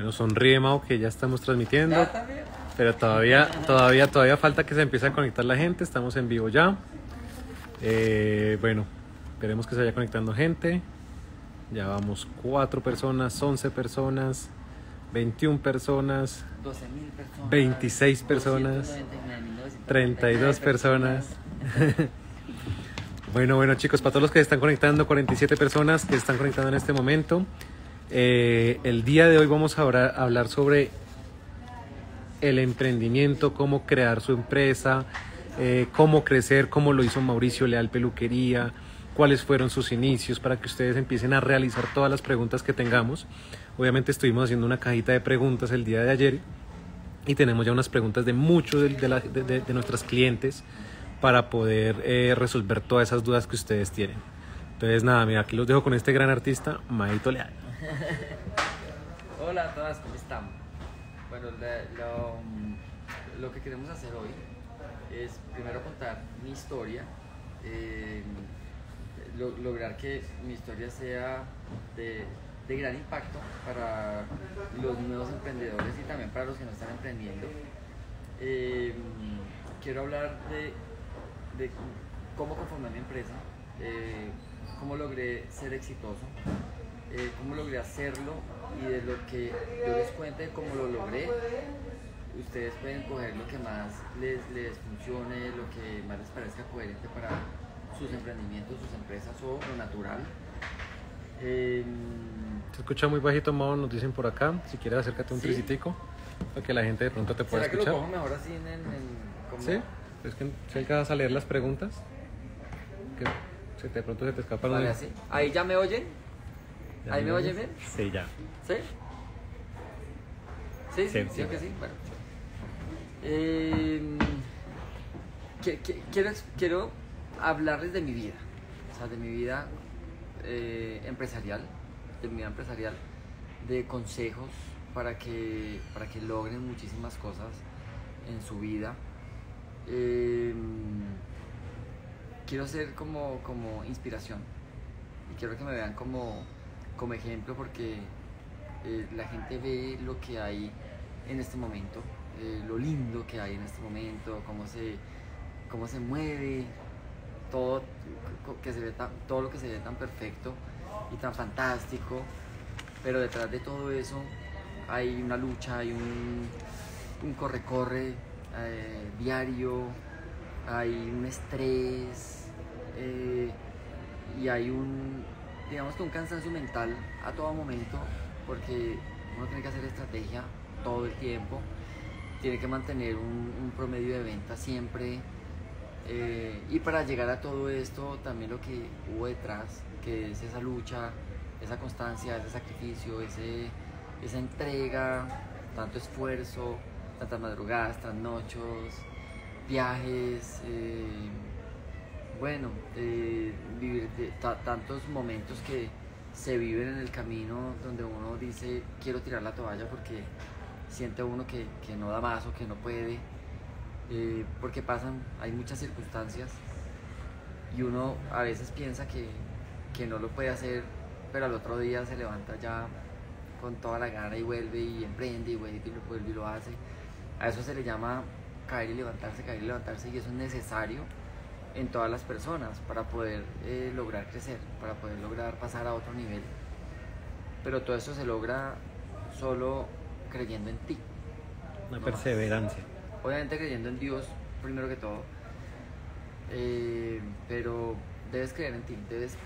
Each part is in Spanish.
Bueno, sonríe, Mau, que ya estamos transmitiendo. Ya también. Pero todavía falta que se empiece a conectar la gente. Estamos en vivo ya. Bueno, esperemos que se vaya conectando gente. Ya vamos 4 personas, 11 personas, 21 personas, 12.000 personas, 26 personas, 32 personas. Bueno, chicos, para todos los que se están conectando, 47 personas que están conectando en este momento. El día de hoy vamos a hablar sobre el emprendimiento, cómo crear su empresa, cómo crecer, cómo lo hizo Mauricio Leal Peluquería, cuáles fueron sus inicios, para que ustedes empiecen a realizar todas las preguntas que tengamos. Obviamente estuvimos haciendo una cajita de preguntas el día de ayer y tenemos ya unas preguntas de muchos de nuestras clientes para poder resolver todas esas dudas que ustedes tienen. Entonces nada, mira, aquí los dejo con este gran artista, Majito Leal. Hola a todas, ¿cómo estamos? Bueno, lo que queremos hacer hoy es primero contar mi historia, lograr que mi historia sea de gran impacto para los nuevos emprendedores y también para los que no están emprendiendo. Quiero hablar de cómo conformé mi empresa, cómo logré ser exitoso, cómo logré hacerlo, y de lo que yo les cuente cómo lo logré, ustedes pueden coger lo que más les funcione, lo que más les parezca coherente para sus emprendimientos, sus empresas o lo natural. Se escucha muy bajito, Mau, nos dicen por acá. Si quieres acércate un tricitico para que la gente de pronto te pueda escuchar. ¿Será que lo cojo mejor así en sí? ¿Es que si alcanzas a leer las preguntas? Que de pronto se te escapan. Vale, así. ¿Ahí ya me oyen? ¿Ahí me oyen bien? Sí, ya. ¿Sí? ¿Sí? Sí, que sí. Bueno. Quiero hablarles de mi vida, o sea, de mi vida empresarial, de consejos para que logren muchísimas cosas en su vida. Quiero ser como inspiración y quiero que me vean como ejemplo, porque la gente ve lo que hay en este momento, lo lindo que hay en este momento, cómo se mueve todo, todo lo que se ve tan perfecto y tan fantástico, pero detrás de todo eso hay una lucha, hay un corre-corre diario, hay un estrés y hay digamos que un cansancio mental a todo momento, porque uno tiene que hacer estrategia todo el tiempo, tiene que mantener un promedio de venta siempre, y para llegar a todo esto también lo que hubo detrás, que es esa lucha, esa constancia, ese sacrificio, esa entrega, tanto esfuerzo, tantas madrugadas, trasnochos, viajes, bueno, vivir tantos momentos que se viven en el camino, donde uno dice quiero tirar la toalla porque siente uno que no da más o que no puede, porque hay muchas circunstancias y uno a veces piensa que no lo puede hacer, pero al otro día se levanta ya con toda la gana y vuelve y emprende y vuelve y lo hace. A eso se le llama caer y levantarse, y eso es necesario en todas las personas para poder lograr crecer, para poder lograr pasar a otro nivel. Pero todo eso se logra solo creyendo en ti. Una perseverancia. Obviamente creyendo en Dios primero que todo, pero debes creer en ti, debes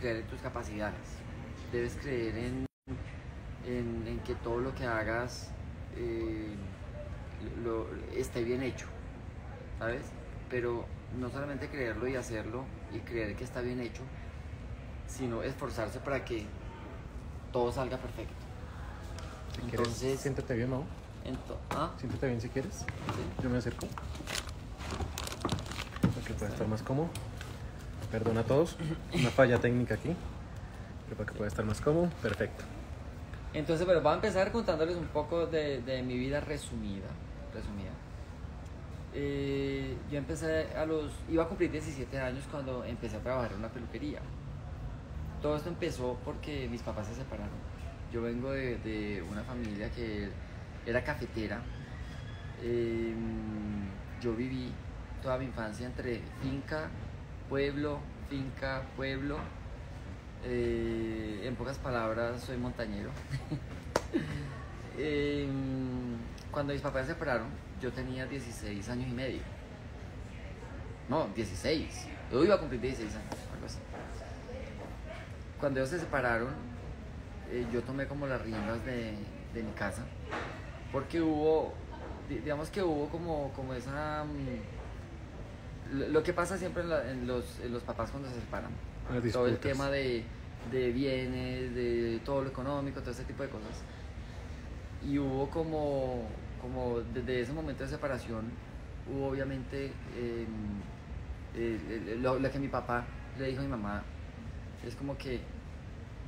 creer en tus capacidades, debes creer en que todo lo que hagas esté bien hecho, ¿sabes? Pero no solamente creerlo y hacerlo y creer que está bien hecho, sino esforzarse para que todo salga perfecto. Si entonces quieres, siéntate bien, ¿no? Siéntate bien si quieres. ¿Sí? Yo me acerco para que pueda estar más cómodo. Perdona a todos, una falla técnica aquí, pero para que pueda estar más cómodo. Perfecto. Entonces, bueno, voy a empezar contándoles un poco de mi vida resumida. Yo empecé iba a cumplir 17 años cuando empecé a trabajar en una peluquería. Todo esto empezó porque mis papás se separaron Yo vengo de una familia que era cafetera. Yo viví toda mi infancia entre finca, pueblo. En pocas palabras, soy montañero. Cuando mis papás se separaron, yo tenía 16 años y medio. No, 16. Yo iba a cumplir 16 años, algo así. Cuando ellos se separaron, yo tomé como las riendas de mi casa, porque hubo, digamos que hubo como esa... Lo que pasa siempre en los papás cuando se separan. Todo el tema de bienes, de todo lo económico, todo ese tipo de cosas. Y hubo como desde ese momento de separación, hubo obviamente lo que mi papá le dijo a mi mamá, es como que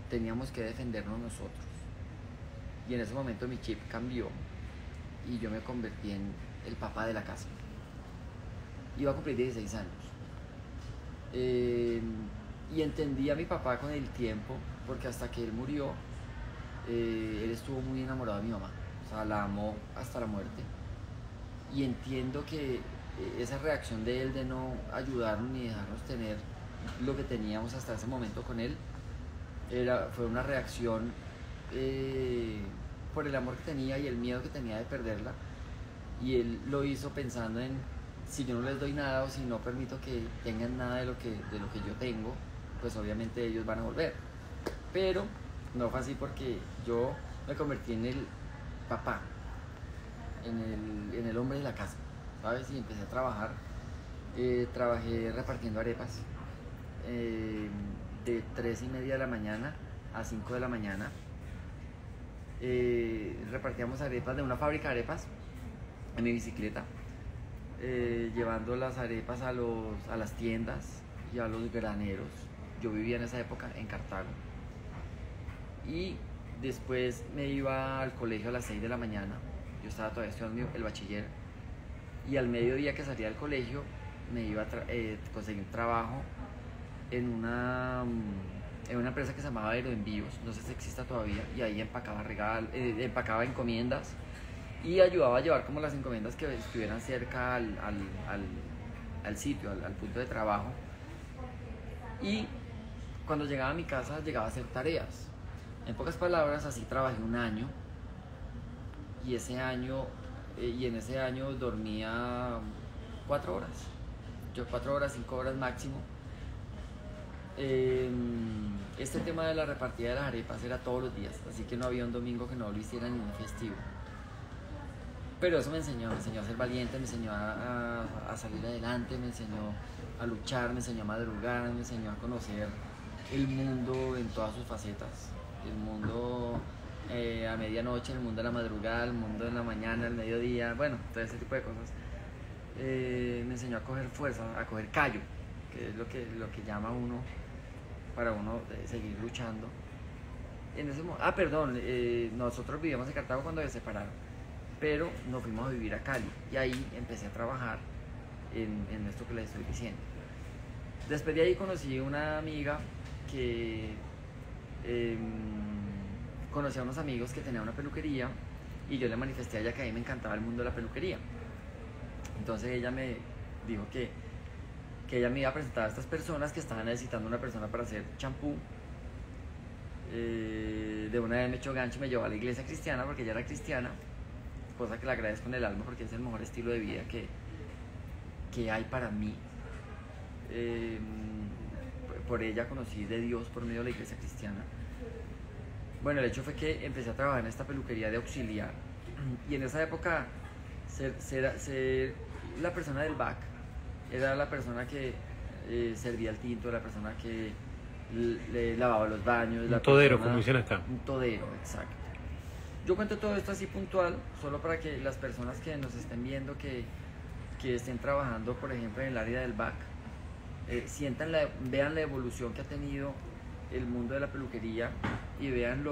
teníamos que defendernos nosotros. Y en ese momento mi chip cambió y yo me convertí en el papá de la casa. Iba a cumplir 16 años. Y entendí a mi papá con el tiempo, porque hasta que él murió, él estuvo muy enamorado de mi mamá. O sea, la amó hasta la muerte. Y entiendo que esa reacción de él de no ayudarnos ni dejarnos tener lo que teníamos hasta ese momento con él, fue una reacción por el amor que tenía y el miedo que tenía de perderla. Y él lo hizo pensando en, si yo no les doy nada o si no permito que tengan nada de lo que yo tengo, pues obviamente ellos van a volver. Pero no fue así, porque yo me convertí en el papá, en el hombre de la casa, ¿sabes? Y empecé a trabajar. Trabajé repartiendo arepas de 3:30 de la mañana a 5 de la mañana. Repartíamos arepas de una fábrica de arepas en mi bicicleta, llevando las arepas a las tiendas y a los graneros. Yo vivía en esa época en Cartago. Y después me iba al colegio a las 6 de la mañana. Yo estaba todavía estudiando el bachiller. Y al mediodía que salía del colegio, me iba a conseguir un trabajo en una empresa que se llamaba AeroEnvíos. No sé si exista todavía. Y ahí empacaba encomiendas y ayudaba a llevar como las encomiendas que estuvieran cerca al sitio, al punto de trabajo. Y cuando llegaba a mi casa, llegaba a hacer tareas. En pocas palabras, así trabajé un año. Y en ese año dormía 4 horas. Yo 4 horas, 5 horas máximo. Este tema de la repartida de las arepas era todos los días, así que no había un domingo que no lo hiciera, ni un festivo. Pero eso me enseñó a ser valiente, me enseñó a salir adelante, me enseñó a luchar, me enseñó a madrugar, me enseñó a conocer el mundo en todas sus facetas. El mundo a medianoche, el mundo de la madrugada, el mundo de la mañana, el mediodía, bueno, todo ese tipo de cosas. Me enseñó a coger fuerza, a coger callo, que es lo que llama uno para uno seguir luchando. Nosotros vivíamos en Cartago cuando se separaron, pero nos fuimos a vivir a Cali y ahí empecé a trabajar en esto que les estoy diciendo. Después de ahí conocí una amiga que conocía a unos amigos que tenían una peluquería, y yo le manifesté a ella que a mí me encantaba el mundo de la peluquería. Entonces ella me dijo que ella me iba a presentar a estas personas que estaban necesitando una persona para hacer champú. De una vez me echó gancho y me llevó a la iglesia cristiana, porque ella era cristiana, cosa que le agradezco en el alma, porque es el mejor estilo de vida que hay para mí. Por ella conocí de Dios por medio de la iglesia cristiana. Bueno, el hecho fue que empecé a trabajar en esta peluquería de auxiliar, y en esa época ser la persona del back era la persona que servía el tinto, la persona que le lavaba los baños, un todero, como dicen acá, un todero, exacto. Yo cuento todo esto así puntual, solo para que las personas que nos estén viendo, que estén trabajando, por ejemplo, en el área del back, vean la evolución que ha tenido el mundo de la peluquería y vean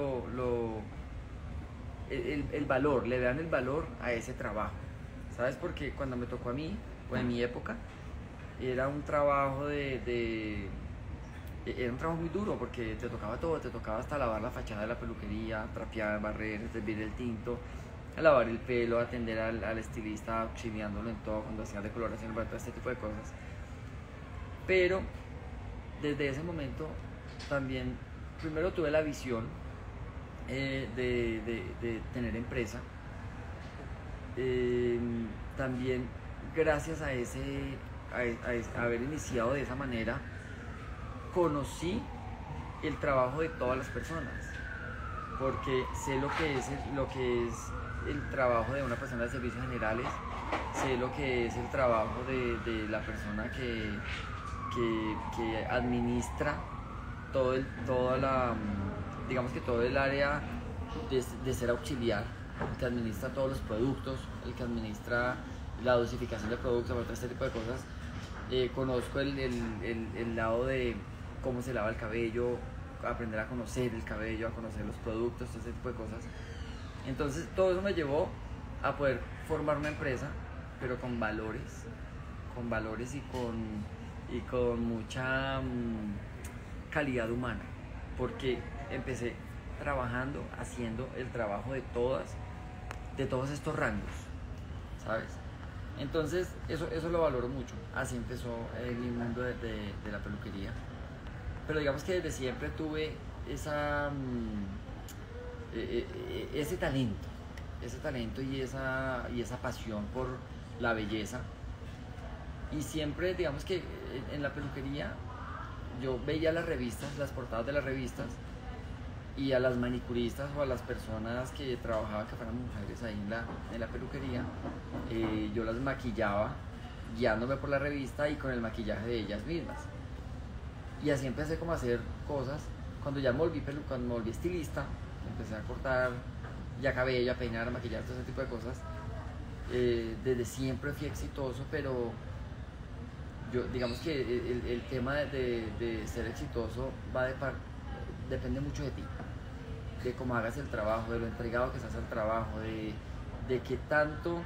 el valor, le vean el valor a ese trabajo. ¿Sabes? Porque cuando me tocó a mí, o en mi época, era un trabajo era un trabajo muy duro porque te tocaba todo, te tocaba hasta lavar la fachada de la peluquería, trapear, barrer, servir el tinto, lavar el pelo, atender al estilista, auxiliándolo en todo, cuando hacía decoloración, todo este tipo de cosas. Pero desde ese momento también, primero tuve la visión de tener empresa. También gracias a haber iniciado de esa manera, conocí el trabajo de todas las personas, porque sé lo que es el trabajo de una persona de servicios generales, sé lo que es el trabajo de la persona que administra todo el área de ser auxiliar, el que administra todos los productos, el que administra la dosificación de productos, todo este tipo de cosas. Conozco el lado de cómo se lava el cabello, aprender a conocer el cabello, a conocer los productos, todo ese tipo de cosas. Entonces todo eso me llevó a poder formar una empresa, pero con valores y con mucha calidad humana, porque empecé trabajando, haciendo el trabajo de todos estos rangos, ¿sabes? Entonces eso lo valoro mucho. Así empezó mi mundo de la peluquería, pero digamos que desde siempre tuve ese talento y esa pasión por la belleza. Y siempre, digamos que en la peluquería yo veía las revistas, las portadas de las revistas, y a las manicuristas o a las personas que trabajaban, que fueran mujeres ahí en la peluquería, yo las maquillaba guiándome por la revista y con el maquillaje de ellas mismas. Y así empecé como a hacer cosas. Cuando ya me volví estilista, empecé a cortar ya cabello, a peinar, a maquillar, todo ese tipo de cosas. Desde siempre fui exitoso, pero yo, digamos que el tema de ser exitoso depende mucho de ti, de cómo hagas el trabajo, de lo entregado que seas al trabajo, de qué tanto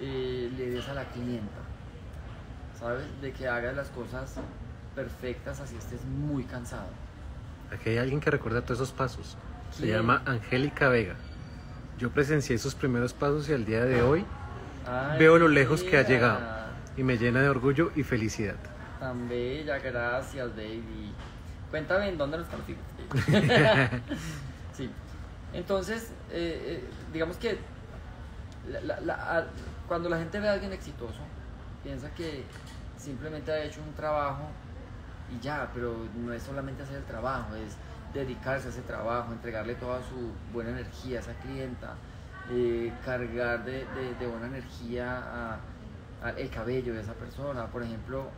le des a la clienta, ¿sabes? De que hagas las cosas perfectas, así estés muy cansado. Aquí hay alguien que recuerda todos esos pasos. ¿Quién? Se llama Angélica Vega. Yo presencié sus primeros pasos y al día de hoy veo lo lejos que ha llegado y me llena de orgullo y felicidad. Tan bella, gracias, baby. Cuéntame en dónde nos conocimos. Sí. Entonces, digamos que cuando la gente ve a alguien exitoso, piensa que simplemente ha hecho un trabajo y ya, pero no es solamente hacer el trabajo, es dedicarse a ese trabajo, entregarle toda su buena energía a esa clienta, cargar de buena energía el cabello de esa persona. Por ejemplo,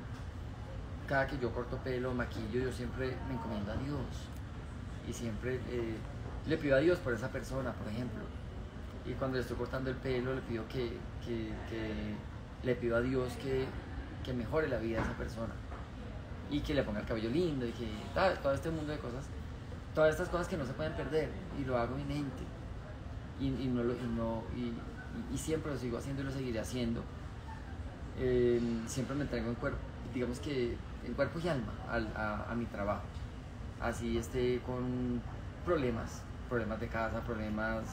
cada que yo corto pelo, maquillo, yo siempre me encomiendo a Dios y siempre le pido a Dios por esa persona, por ejemplo. Y cuando le estoy cortando el pelo, le pido le pido a Dios que mejore la vida de esa persona y que le ponga el cabello lindo y que todo este mundo de cosas, todas estas cosas que no se pueden perder, y lo hago en mi mente y siempre lo sigo haciendo y lo seguiré haciendo. Siempre me entrego en cuerpo, digamos que en cuerpo y alma a mi trabajo, así esté con problemas de casa, problemas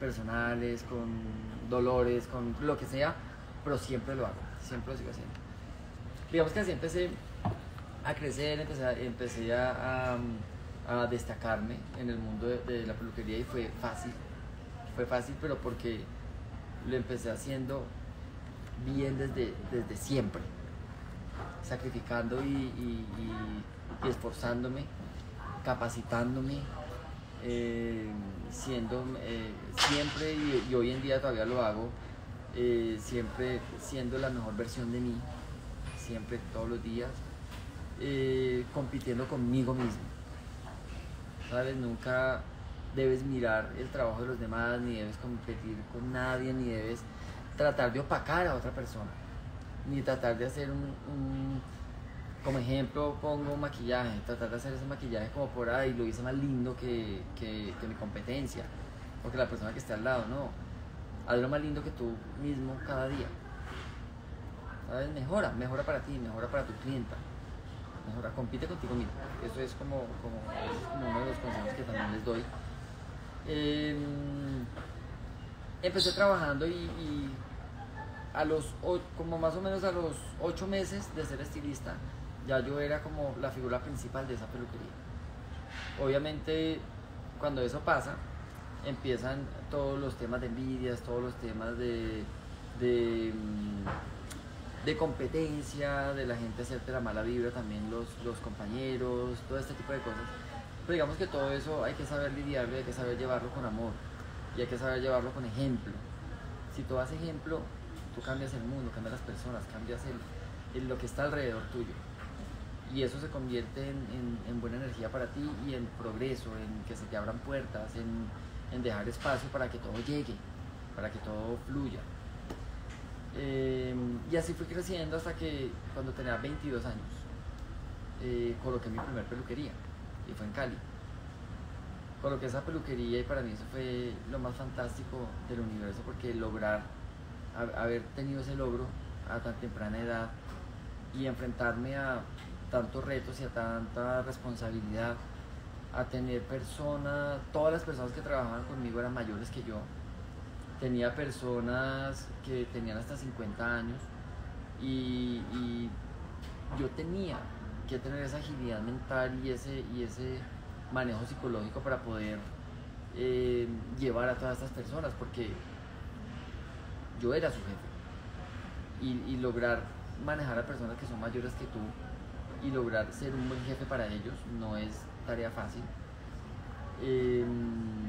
personales, con dolores, con lo que sea, pero siempre lo hago, siempre lo sigo haciendo. Digamos que así empecé a crecer, empecé a destacarme en el mundo de la peluquería, y fue fácil, pero porque lo empecé haciendo bien desde siempre, sacrificando y esforzándome, capacitándome, siendo siempre, y hoy en día todavía lo hago, siempre siendo la mejor versión de mí, siempre, todos los días, compitiendo conmigo mismo, ¿sabes? Nunca debes mirar el trabajo de los demás, ni debes competir con nadie, ni debes tratar de opacar a otra persona, ni tratar de hacer como ejemplo pongo un maquillaje, tratar de hacer ese maquillaje como por ahí, lo hice más lindo que mi competencia, porque la persona que está al lado, no, hazlo más lindo que tú mismo cada día, ¿sabes? Mejora para ti, mejora para tu clienta, mejora, compite contigo mismo. Eso es como uno de los consejos que también les doy. Empecé trabajando y a los, como más o menos a los 8 meses de ser estilista, ya yo era como la figura principal de esa peluquería. Obviamente, cuando eso pasa, empiezan todos los temas de envidias, todos los temas de competencia, de la gente hacerte la mala vibra, también los compañeros, todo este tipo de cosas. Pero digamos que todo eso hay que saber lidiarlo, hay que saber llevarlo con amor y hay que saber llevarlo con ejemplo. Si tú das ejemplo, tú cambias el mundo, cambias las personas, cambias lo que está alrededor tuyo. Y eso se convierte en buena energía para ti y en progreso, en que se te abran puertas, en dejar espacio para que todo llegue, para que todo fluya. Y así fui creciendo hasta que cuando tenía 22 años coloqué mi primer peluquería, y fue en Cali. Coloqué esa peluquería y para mí eso fue lo más fantástico del universo, porque lograr haber tenido ese logro a tan temprana edad y enfrentarme a tantos retos y a tanta responsabilidad, a tener personas, todas las personas que trabajaban conmigo eran mayores que yo. Tenía personas que tenían hasta 50 años y yo tenía que tener esa agilidad mental y ese manejo psicológico para poder llevar a todas estas personas, porque yo era su jefe y lograr manejar a personas que son mayores que tú y lograr ser un buen jefe para ellos no es tarea fácil.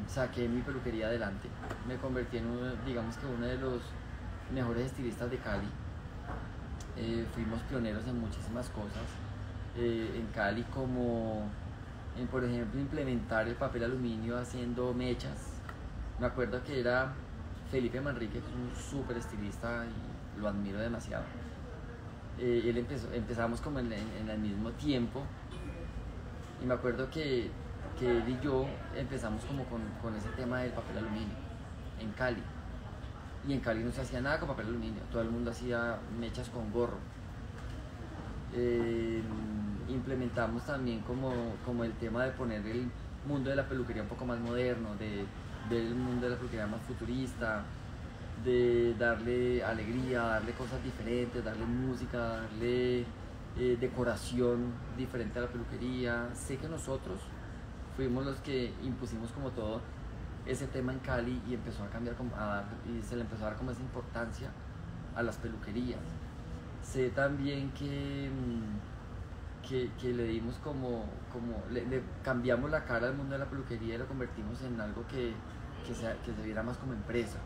Saqué mi peluquería adelante, me convertí en uno de los mejores estilistas de Cali. Fuimos pioneros en muchísimas cosas en Cali, como en, por ejemplo, implementar el papel aluminio haciendo mechas. Me acuerdo que era Felipe Manrique, que es un súper estilista y lo admiro demasiado. Él empezamos como en el mismo tiempo y me acuerdo que él y yo empezamos como con ese tema del papel aluminio en Cali, y en Cali no se hacía nada con papel aluminio, todo el mundo hacía mechas con gorro. Implementamos también como el tema de poner el mundo de la peluquería un poco más moderno, de ver el mundo de la peluquería más futurista, de darle alegría, darle cosas diferentes, darle música, darle decoración diferente a la peluquería. Sé que nosotros fuimos los que impusimos como todo ese tema en Cali y empezó a cambiar y se le empezó a dar como esa importancia a las peluquerías. Sé también que le dimos le cambiamos la cara al mundo de la peluquería y lo convertimos en algo que se viera más como empresa,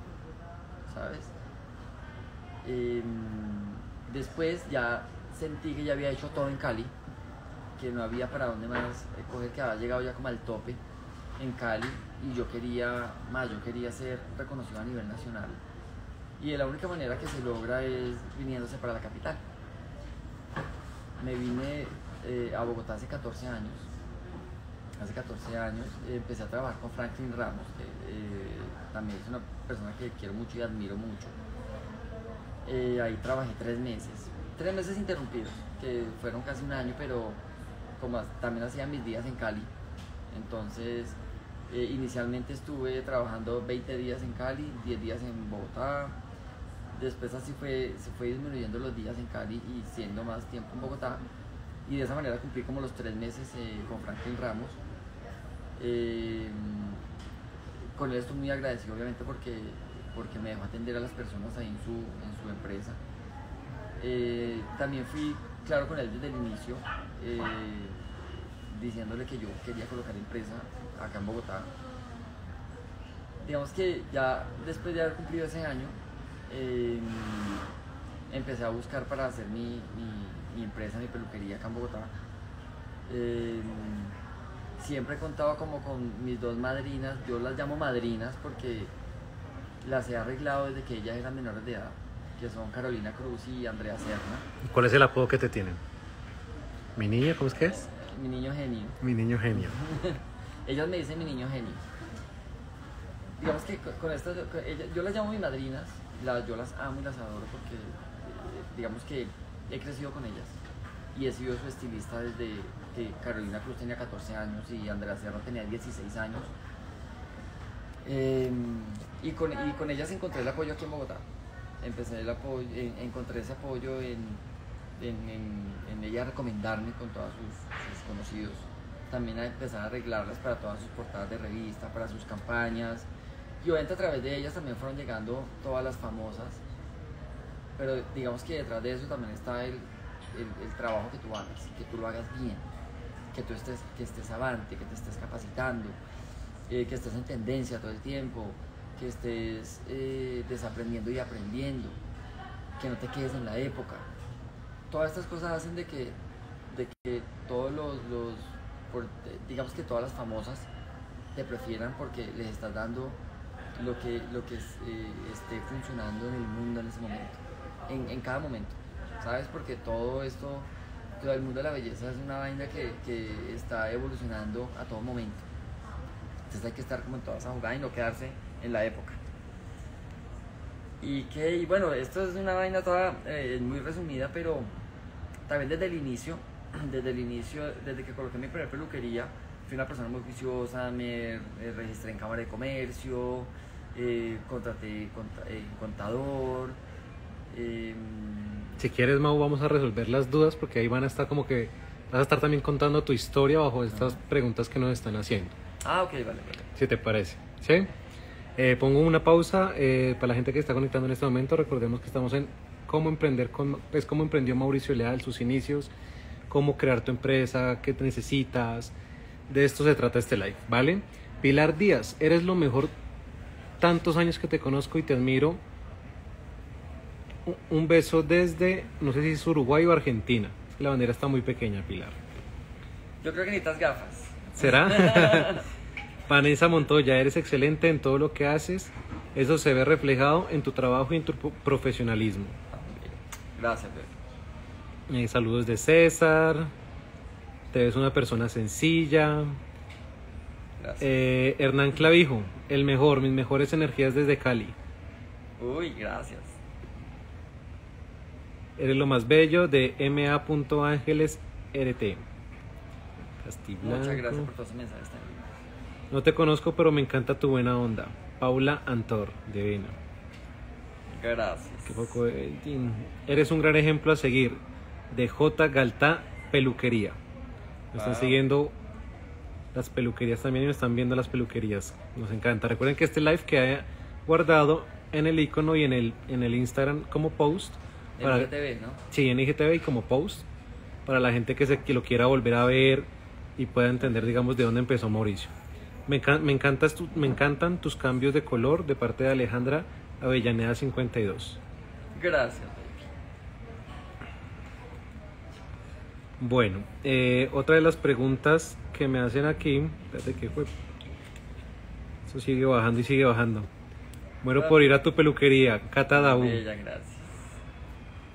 ¿sabes? Después ya sentí que ya había hecho todo en Cali, que no había para dónde más coger, que había llegado ya como al tope en Cali y yo quería más, yo quería ser reconocido a nivel nacional, y la única manera que se logra es viniéndose para la capital. Me vine a Bogotá hace 14 años. Empecé a trabajar con Franklin Ramos, que también es una persona que quiero mucho y admiro mucho. Ahí trabajé 3 meses interrumpidos, que fueron casi un año, pero como también hacía mis días en Cali, entonces inicialmente estuve trabajando 20 días en Cali, 10 días en Bogotá. Después así se fue disminuyendo los días en Cali y siendo más tiempo en Bogotá, y de esa manera cumplí como los 3 meses con Franklin Ramos. Con él estoy muy agradecido, obviamente, porque me dejó atender a las personas ahí en su empresa. También fui claro con él desde el inicio, diciéndole que yo quería colocar empresa acá en Bogotá. Digamos que ya después de haber cumplido ese año, empecé a buscar para hacer mi empresa, mi peluquería acá en Bogotá. Siempre he contado como con mis 2 madrinas, yo las llamo madrinas porque las he arreglado desde que ellas eran menores de edad, que son Carolina Cruz y Andrea Serna. ¿Cuál es el apodo que te tienen? ¿Mi niña? ¿Cómo es que es? Mi niño genio. Mi niño genio. Ellas me dicen mi niño genio. Digamos que con estas, yo las llamo mis madrinas, yo las amo y las adoro porque digamos que he crecido con ellas. y he sido su estilista desde que Carolina Cruz tenía 14 años y Andrea Serna tenía 16 años. Y con ellas encontré el apoyo aquí en Bogotá. Empecé el apoyo, encontré ese apoyo en ella recomendarme con todos sus conocidos. También a empezar a arreglarlas para todas sus portadas de revista, para sus campañas. Y obviamente a través de ellas también fueron llegando todas las famosas. Pero digamos que detrás de eso también está el trabajo que tú hagas, que tú lo hagas bien, que tú estés avante, que te estés capacitando, que estés en tendencia todo el tiempo, que estés desaprendiendo y aprendiendo, que no te quedes en la época. Todas estas cosas hacen de que todos digamos que todas las famosas te prefieran porque les estás dando lo que esté funcionando en el mundo en ese momento, en cada momento, ¿sabes? Porque todo esto, todo el mundo de la belleza es una vaina que está evolucionando a todo momento. Entonces hay que estar como en toda esa jugada y no quedarse en la época. Y bueno, esto es una vaina toda muy resumida, pero también desde que coloqué mi primera peluquería, fui una persona muy juiciosa, me registré en Cámara de Comercio, contraté contador. Si quieres, Mau, vamos a resolver las dudas, porque ahí van a estar como que vas a estar también contando tu historia bajo estas preguntas que nos están haciendo. Ah, ok, vale. Si te parece, ¿sí? Pongo una pausa para la gente que está conectando en este momento. Recordemos que estamos en cómo emprender, cómo emprendió Mauricio Leal, sus inicios, cómo crear tu empresa, qué te necesitas. De esto se trata este live, ¿vale? Pilar Díaz, eres lo mejor, tantos años que te conozco y te admiro. Un beso desde, no sé si es Uruguay o Argentina. La bandera está muy pequeña, Pilar. Yo creo que necesitas gafas. ¿Será? Vanessa Montoya, eres excelente en todo lo que haces. Eso se ve reflejado en tu trabajo y en tu profesionalismo. Gracias, Pedro. Saludos de César. Te ves una persona sencilla. Gracias. Hernán Clavijo, el mejor, mis mejores energías desde Cali. Uy, gracias. Eres lo más bello de ma.angelesrt. Muchas gracias por todos los mensajes también. No te conozco, pero me encanta tu buena onda. Paula Antor, de Vena. Gracias. Qué poco, eres un gran ejemplo a seguir. De J. Galtá Peluquería. Me están siguiendo las peluquerías también y me están viendo las peluquerías. Nos encanta. Recuerden que este live queda guardado en el icono y en el Instagram como post. Para, en IGTV, ¿no? Sí, en IGTV y como post. Para la gente que lo quiera volver a ver y pueda entender, digamos, de dónde empezó Mauricio. Me encantan tus cambios de color de parte de Alejandra Avellaneda 52. Gracias, baby. Bueno, otra de las preguntas que me hacen aquí. Espérate, ¿qué fue? Eso sigue bajando y sigue bajando. Muero por ir a tu peluquería, Cata Daú. Gracias.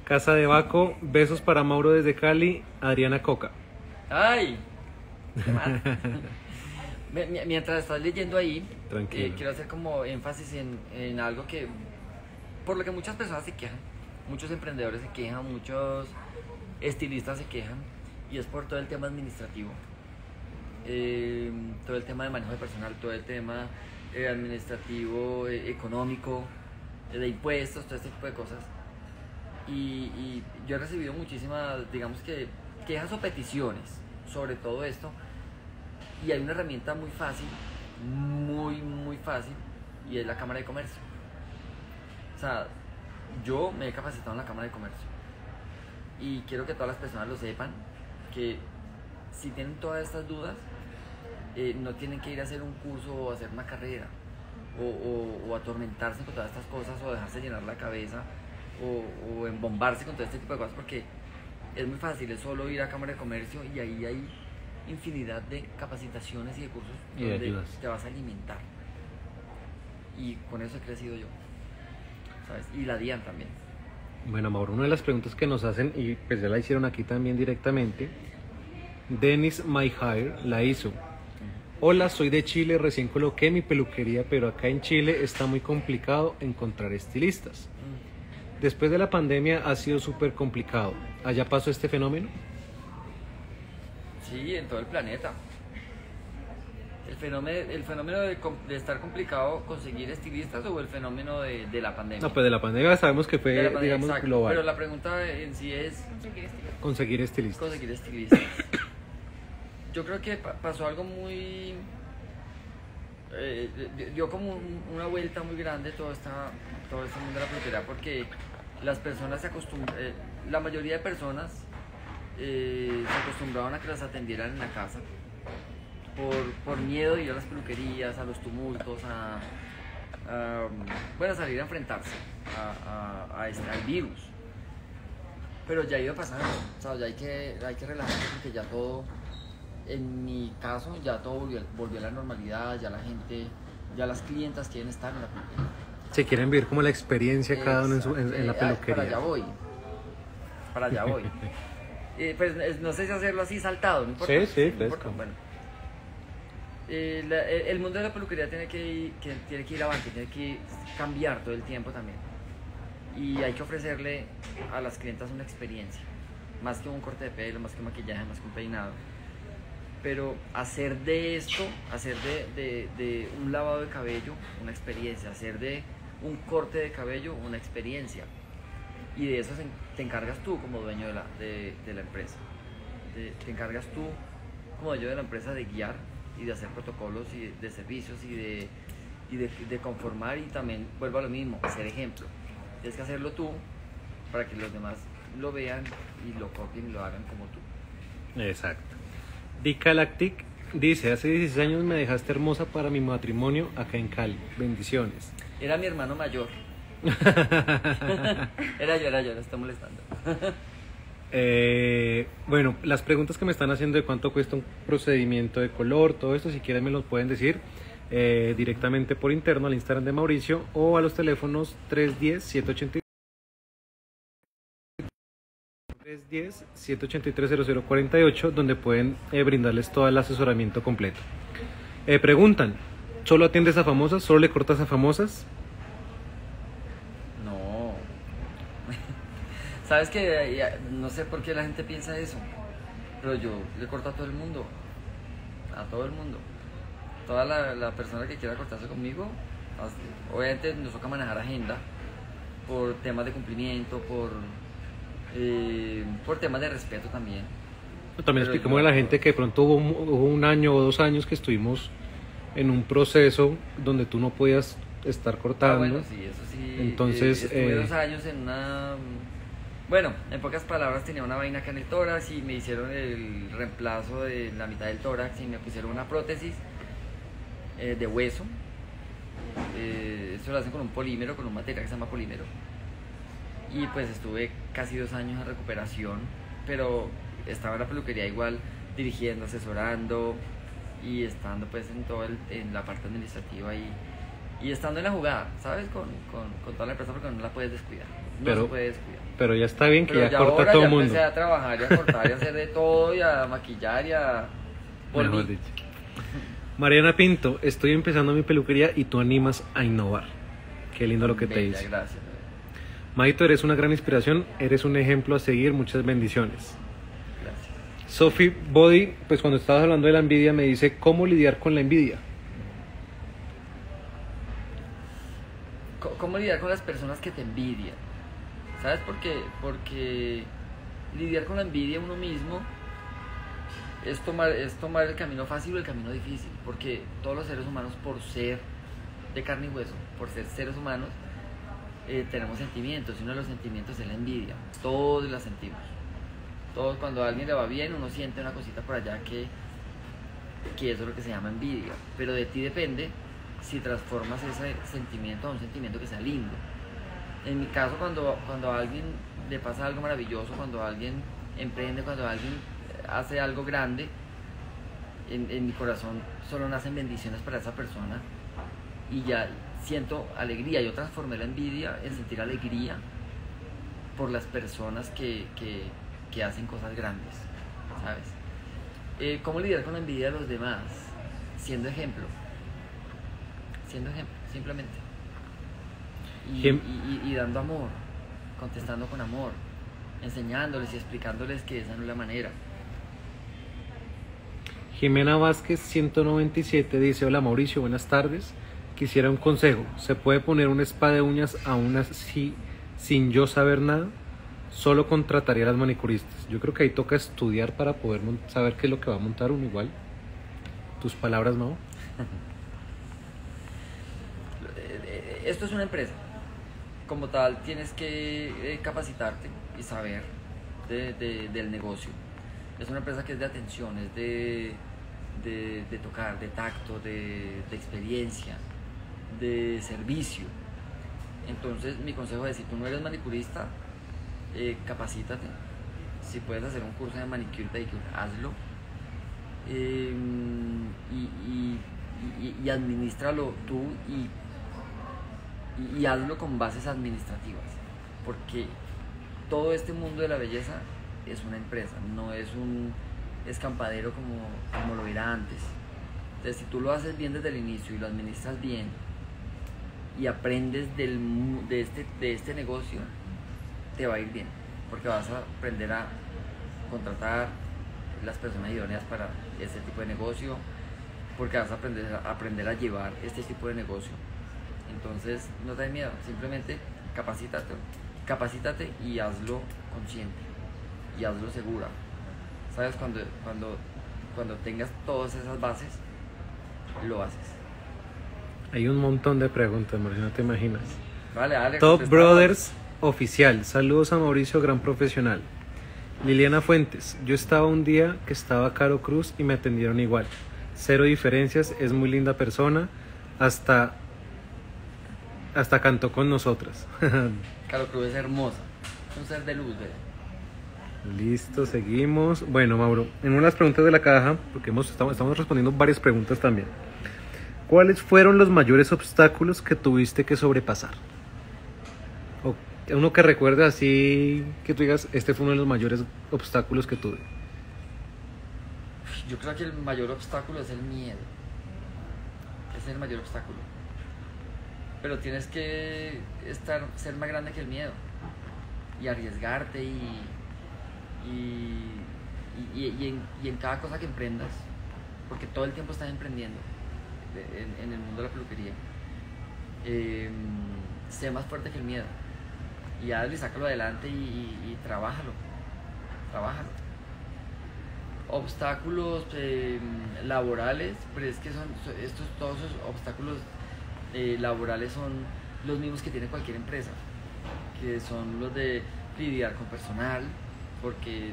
Casa de Baco, besos para Mauro desde Cali, Adriana Coca. ¡Ay! ¿Qué más? Mientras estás leyendo ahí, quiero hacer como énfasis en algo que, por lo que muchas personas se quejan, muchos emprendedores se quejan, muchos estilistas se quejan, y es por todo el tema administrativo, todo el tema de manejo de personal, todo el tema administrativo, económico, de impuestos, todo este tipo de cosas. Y yo he recibido muchísimas, digamos que, quejas o peticiones sobre todo esto, y hay una herramienta muy fácil, muy fácil, y es la Cámara de Comercio. O sea, yo me he capacitado en la Cámara de Comercio y quiero que todas las personas lo sepan, que si tienen todas estas dudas, no tienen que ir a hacer un curso o hacer una carrera o atormentarse con todas estas cosas o dejarse llenar la cabeza o embombarse con todo este tipo de cosas, porque es muy fácil, es solo ir a Cámara de Comercio y ahí hay infinidad de capacitaciones y de cursos y donde te vas a alimentar, y con eso he crecido yo, ¿sabes? Y la DIAN también. Bueno, Mauro, una de las preguntas que nos hacen, y pues ya la hicieron aquí también directamente, Dennis Mayhair la hizo. Hola, soy de Chile, recién coloqué mi peluquería, pero acá en Chile está muy complicado encontrar estilistas. Después de la pandemia ha sido súper complicado. ¿Allá pasó este fenómeno? Sí, en todo el planeta. ¿El fenómeno de estar complicado conseguir estilistas o el fenómeno de la pandemia? No, pues de la pandemia sabemos que fue, pandemia, digamos, exacto, global. Pero la pregunta en sí es... Conseguir estilistas. Yo creo que pasó algo muy... dio como una vuelta muy grande todo este mundo de la peluquería, porque las personas se acostumbran... la mayoría de personas se acostumbraban a que las atendieran en la casa. Por miedo de ir a las peluquerías, a los tumultos, a salir a enfrentarse al virus. Pero ya iba pasando, o sea, ya hay que relajarse, porque ya todo, en mi caso, ya todo volvió a la normalidad, ya la gente, ya las clientas quieren estar en la peluquería. Se quieren vivir como la experiencia cada uno en la peluquería. Para allá voy. Pues no sé si hacerlo así saltado, no importa. Sí, no importa. Bueno. El mundo de la peluquería tiene que ir avante, tiene que cambiar todo el tiempo también. Y hay que ofrecerle a las clientas una experiencia, más que un corte de pelo, más que un maquillaje, más que un peinado. Pero hacer de esto, hacer de un lavado de cabello una experiencia, hacer de un corte de cabello una experiencia. Y de eso te encargas tú como dueño de la empresa. Te encargas tú como dueño de la empresa de guiar y de hacer protocolos y de servicios y de conformar, y también vuelvo a lo mismo, hacer ejemplo. Tienes que hacerlo tú para que los demás lo vean y lo copien y lo hagan como tú. Exacto. Dicalactic dice: hace 16 años me dejaste hermosa para mi matrimonio acá en Cali, bendiciones. Era mi hermano mayor. Era yo, no está molestando. Bueno, las preguntas que me están haciendo de cuánto cuesta un procedimiento de color, todo esto, si quieren me los pueden decir directamente por interno al Instagram de Mauricio o a los teléfonos 310-783-0048, donde pueden brindarles todo el asesoramiento completo. Preguntan: ¿solo atiendes a famosas? ¿Solo le cortas a famosas? Sabes que no sé por qué la gente piensa eso, pero yo le corto a todo el mundo, toda la persona que quiera cortarse conmigo. Obviamente nos toca manejar agenda por temas de cumplimiento, por temas de respeto también. Pero también explicamos a la gente que de pronto hubo un año o 2 años que estuvimos en un proceso donde tú no podías estar cortando. Bueno, sí, eso sí. Entonces estuve 2 años en una... Bueno, en pocas palabras, tenía una vaina acá en el tórax y me hicieron el reemplazo de la mitad del tórax y me pusieron una prótesis de hueso. Eso lo hacen con un polímero, con un material que se llama polímero. Y pues estuve casi 2 años en recuperación, pero estaba en la peluquería igual, dirigiendo, asesorando y estando pues en todo en la parte administrativa y estando en la jugada, ¿sabes? Con toda la empresa, porque no la puedes descuidar. No se puede descuidar. Pero ya está bien que ya corta ahora, todo el mundo. Empecé a trabajar y a cortar y a hacer de todo y a maquillar y a... Mejor dicho. Mariana Pinto: estoy empezando mi peluquería y tú animas a innovar. Qué lindo lo que te dice. Gracias. Maito, eres una gran inspiración, eres un ejemplo a seguir, muchas bendiciones. Gracias. Sophie Body, pues cuando estabas hablando de la envidia, me dice: ¿cómo lidiar con la envidia? ¿Cómo lidiar con las personas que te envidian? ¿Sabes por qué? Porque lidiar con la envidia uno mismo es tomar el camino fácil o el camino difícil, porque todos los seres humanos, por ser de carne y hueso, por ser seres humanos, tenemos sentimientos, y uno de los sentimientos es la envidia. Todos la sentimos. Todos, cuando a alguien le va bien, uno siente una cosita por allá que eso es lo que se llama envidia. Pero de ti depende si transformas ese sentimiento a un sentimiento que sea lindo. En mi caso, cuando a alguien le pasa algo maravilloso, cuando alguien emprende, cuando alguien hace algo grande, en mi corazón solo nacen bendiciones para esa persona y ya siento alegría. Yo transformé la envidia en sentir alegría por las personas que hacen cosas grandes, ¿sabes? ¿Cómo lidiar con la envidia de los demás? Siendo ejemplo, simplemente. Y dando amor, contestando con amor, enseñándoles y explicándoles que esa no es la manera. Jimena Vázquez 197 dice: hola Mauricio, buenas tardes. Quisiera un consejo. ¿Se puede poner un spa de uñas aún así sin yo saber nada? Solo contrataría a las manicuristas. Yo creo que ahí toca estudiar para poder saber qué es lo que va a montar uno. Igual, tus palabras, ¿no? Esto es una empresa. Como tal, tienes que capacitarte y saber del negocio. Es una empresa que es de atención, es de tocar, de tacto, de experiencia, de servicio. Entonces, mi consejo es, si tú no eres manicurista, capacítate. Si puedes hacer un curso de manicure, pedicure, hazlo. Y administralo tú y hazlo con bases administrativas, porque todo este mundo de la belleza es una empresa, no es un escampadero como lo era antes. Entonces, si tú lo haces bien desde el inicio y lo administras bien y aprendes de este negocio, te va a ir bien, porque vas a aprender a contratar las personas idóneas para este tipo de negocio, porque vas a aprender a llevar este tipo de negocio. Entonces, no te des miedo, simplemente capacítate y hazlo consciente y hazlo segura. Sabes, cuando tengas todas esas bases, lo haces. Hay un montón de preguntas, Mauricio, no te imaginas. Vale, Alex, Top Brothers Oficial, saludos a Mauricio, gran profesional. Liliana Fuentes: yo estaba un día que estaba Caro Cruz y me atendieron igual, cero diferencias, es muy linda persona, hasta cantó con nosotras. Caro Cruz es hermosa, un ser de luz, ¿verdad? Listo, seguimos. Bueno, Mauro, en unas preguntas de la caja, porque estamos respondiendo varias preguntas también. ¿Cuáles fueron los mayores obstáculos que tuviste que sobrepasar? O uno que recuerdes así, que tú digas, este fue uno de los mayores obstáculos que tuve. Yo creo que el mayor obstáculo es el miedo. Es el mayor obstáculo. Pero tienes que ser más grande que el miedo y arriesgarte y en cada cosa que emprendas, porque todo el tiempo estás emprendiendo en el mundo de la peluquería. Sé más fuerte que el miedo y hazlo y sácalo adelante y trabájalo. Obstáculos laborales, pero es que todos esos obstáculos laborales son los mismos que tiene cualquier empresa, que son los de lidiar con personal, porque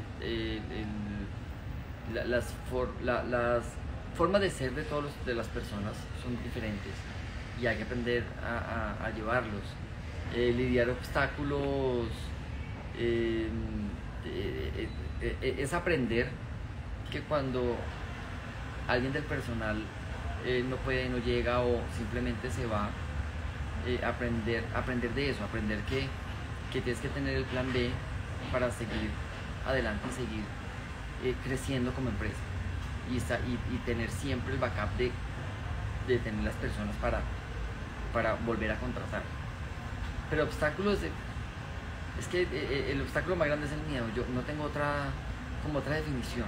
las formas de ser de las personas son diferentes y hay que aprender a llevarlos. Lidiar obstáculos es aprender que cuando alguien del personal no puede, no llega o simplemente se va, aprender de eso, aprender que tienes que tener el plan B para seguir adelante y seguir creciendo como empresa y tener siempre el backup de tener las personas para volver a contratar. Pero obstáculos, es que el obstáculo más grande es el miedo. Yo no tengo otra definición.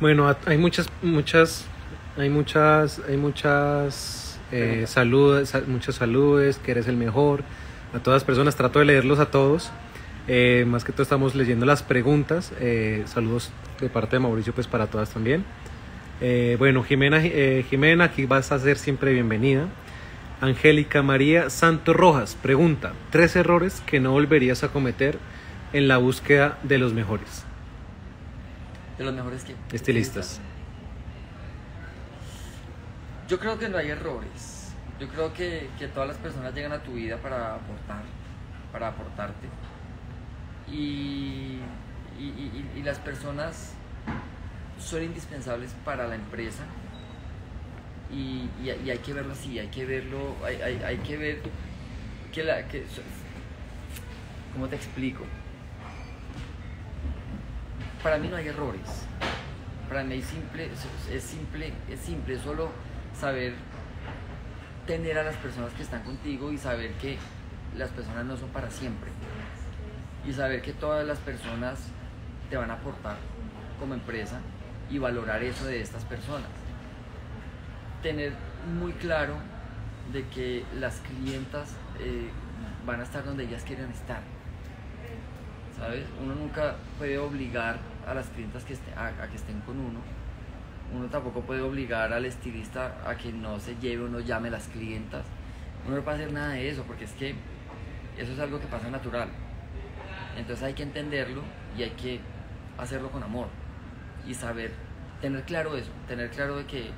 Bueno, hay muchas saludes, que eres el mejor. A todas las personas, trato de leerlos a todos. Más que todo estamos leyendo las preguntas. Saludos de parte de Mauricio, pues, para todas también. Bueno, Jimena, aquí vas a ser siempre bienvenida. Angélica María Santos Rojas pregunta: 3 errores que no volverías a cometer en la búsqueda de los mejores. ¿De los mejores qué? Estilistas. Yo creo que no hay errores. Yo creo que todas las personas llegan a tu vida para aportarte. Y las personas son indispensables para la empresa. Y hay que verlo así, hay que ver que ¿cómo te explico? Para mí no hay errores. Para mí es simple, solo saber tener a las personas que están contigo y saber que las personas no son para siempre y saber que todas las personas te van a aportar como empresa y valorar eso de estas personas. Tener muy claro de que las clientas van a estar donde ellas quieran estar, ¿sabes? Uno nunca puede obligar a las clientas que a que estén con uno. Uno tampoco puede obligar al estilista a que no se lleve o no llame a las clientas. Uno no puede hacer nada de eso, porque es que eso es algo que pasa natural. Entonces hay que entenderlo y hay que hacerlo con amor y saber, tener claro eso, tener claro de que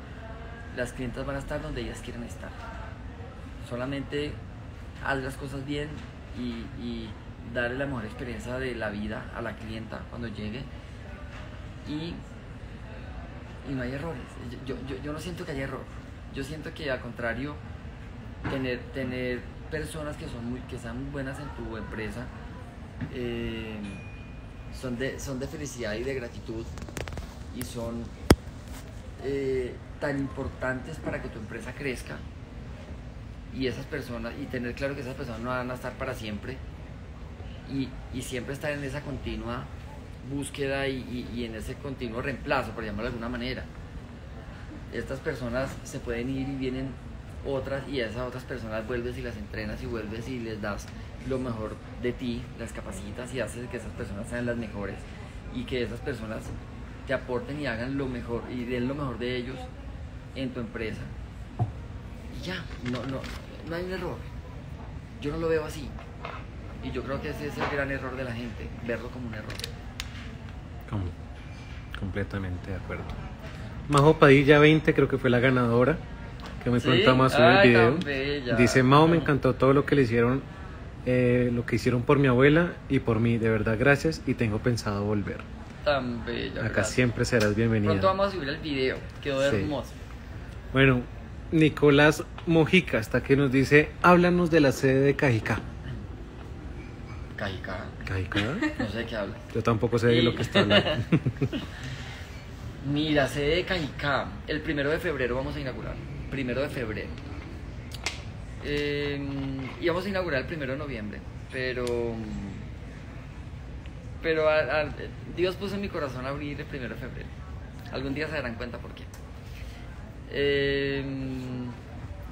las clientas van a estar donde ellas quieren estar. Solamente haz las cosas bien y darle la mejor experiencia de la vida a la clienta cuando llegue, y no hay errores. Yo no siento que haya error. Yo siento que, al contrario, tener personas que sean muy buenas en tu empresa son de felicidad y de gratitud, y son tan importantes para que tu empresa crezca, y esas personas, y tener claro que esas personas no van a estar para siempre, y siempre estar en esa continua búsqueda y en ese continuo reemplazo, por llamarlo de alguna manera. Estas personas se pueden ir y vienen otras, y a esas otras personas vuelves y las entrenas, y vuelves y les das lo mejor de ti, las capacitas, y haces que esas personas sean las mejores, y que esas personas te aporten y hagan lo mejor y den lo mejor de ellos en tu empresa. Y ya, no hay un error. Yo no lo veo así, y yo creo que ese es el gran error de la gente, verlo como un error. ¿Cómo? Completamente de acuerdo. Majo Padilla 20 creo que fue la ganadora, que muy pronto vamos a subir el video. Dice: Majo, me encantó todo lo que le hicieron, lo que hicieron por mi abuela y por mí, de verdad gracias, y tengo pensado volver. Tan bella. Acá gracias. Siempre serás bienvenida. Pronto vamos a subir el video, quedó hermoso. Bueno, Nicolás Mojica hasta que nos dice: háblanos de la sede de Cajicá. Cajicá. ¿Cajicá? No sé de qué habla. Yo tampoco sé de lo que está hablando. Mira, sede de Cajicá. El 1 de febrero vamos a inaugurar. 1 de febrero. Íbamos a inaugurar el 1 de noviembre, pero Dios puso en mi corazón abrir el 1 de febrero. Algún día se darán cuenta por qué.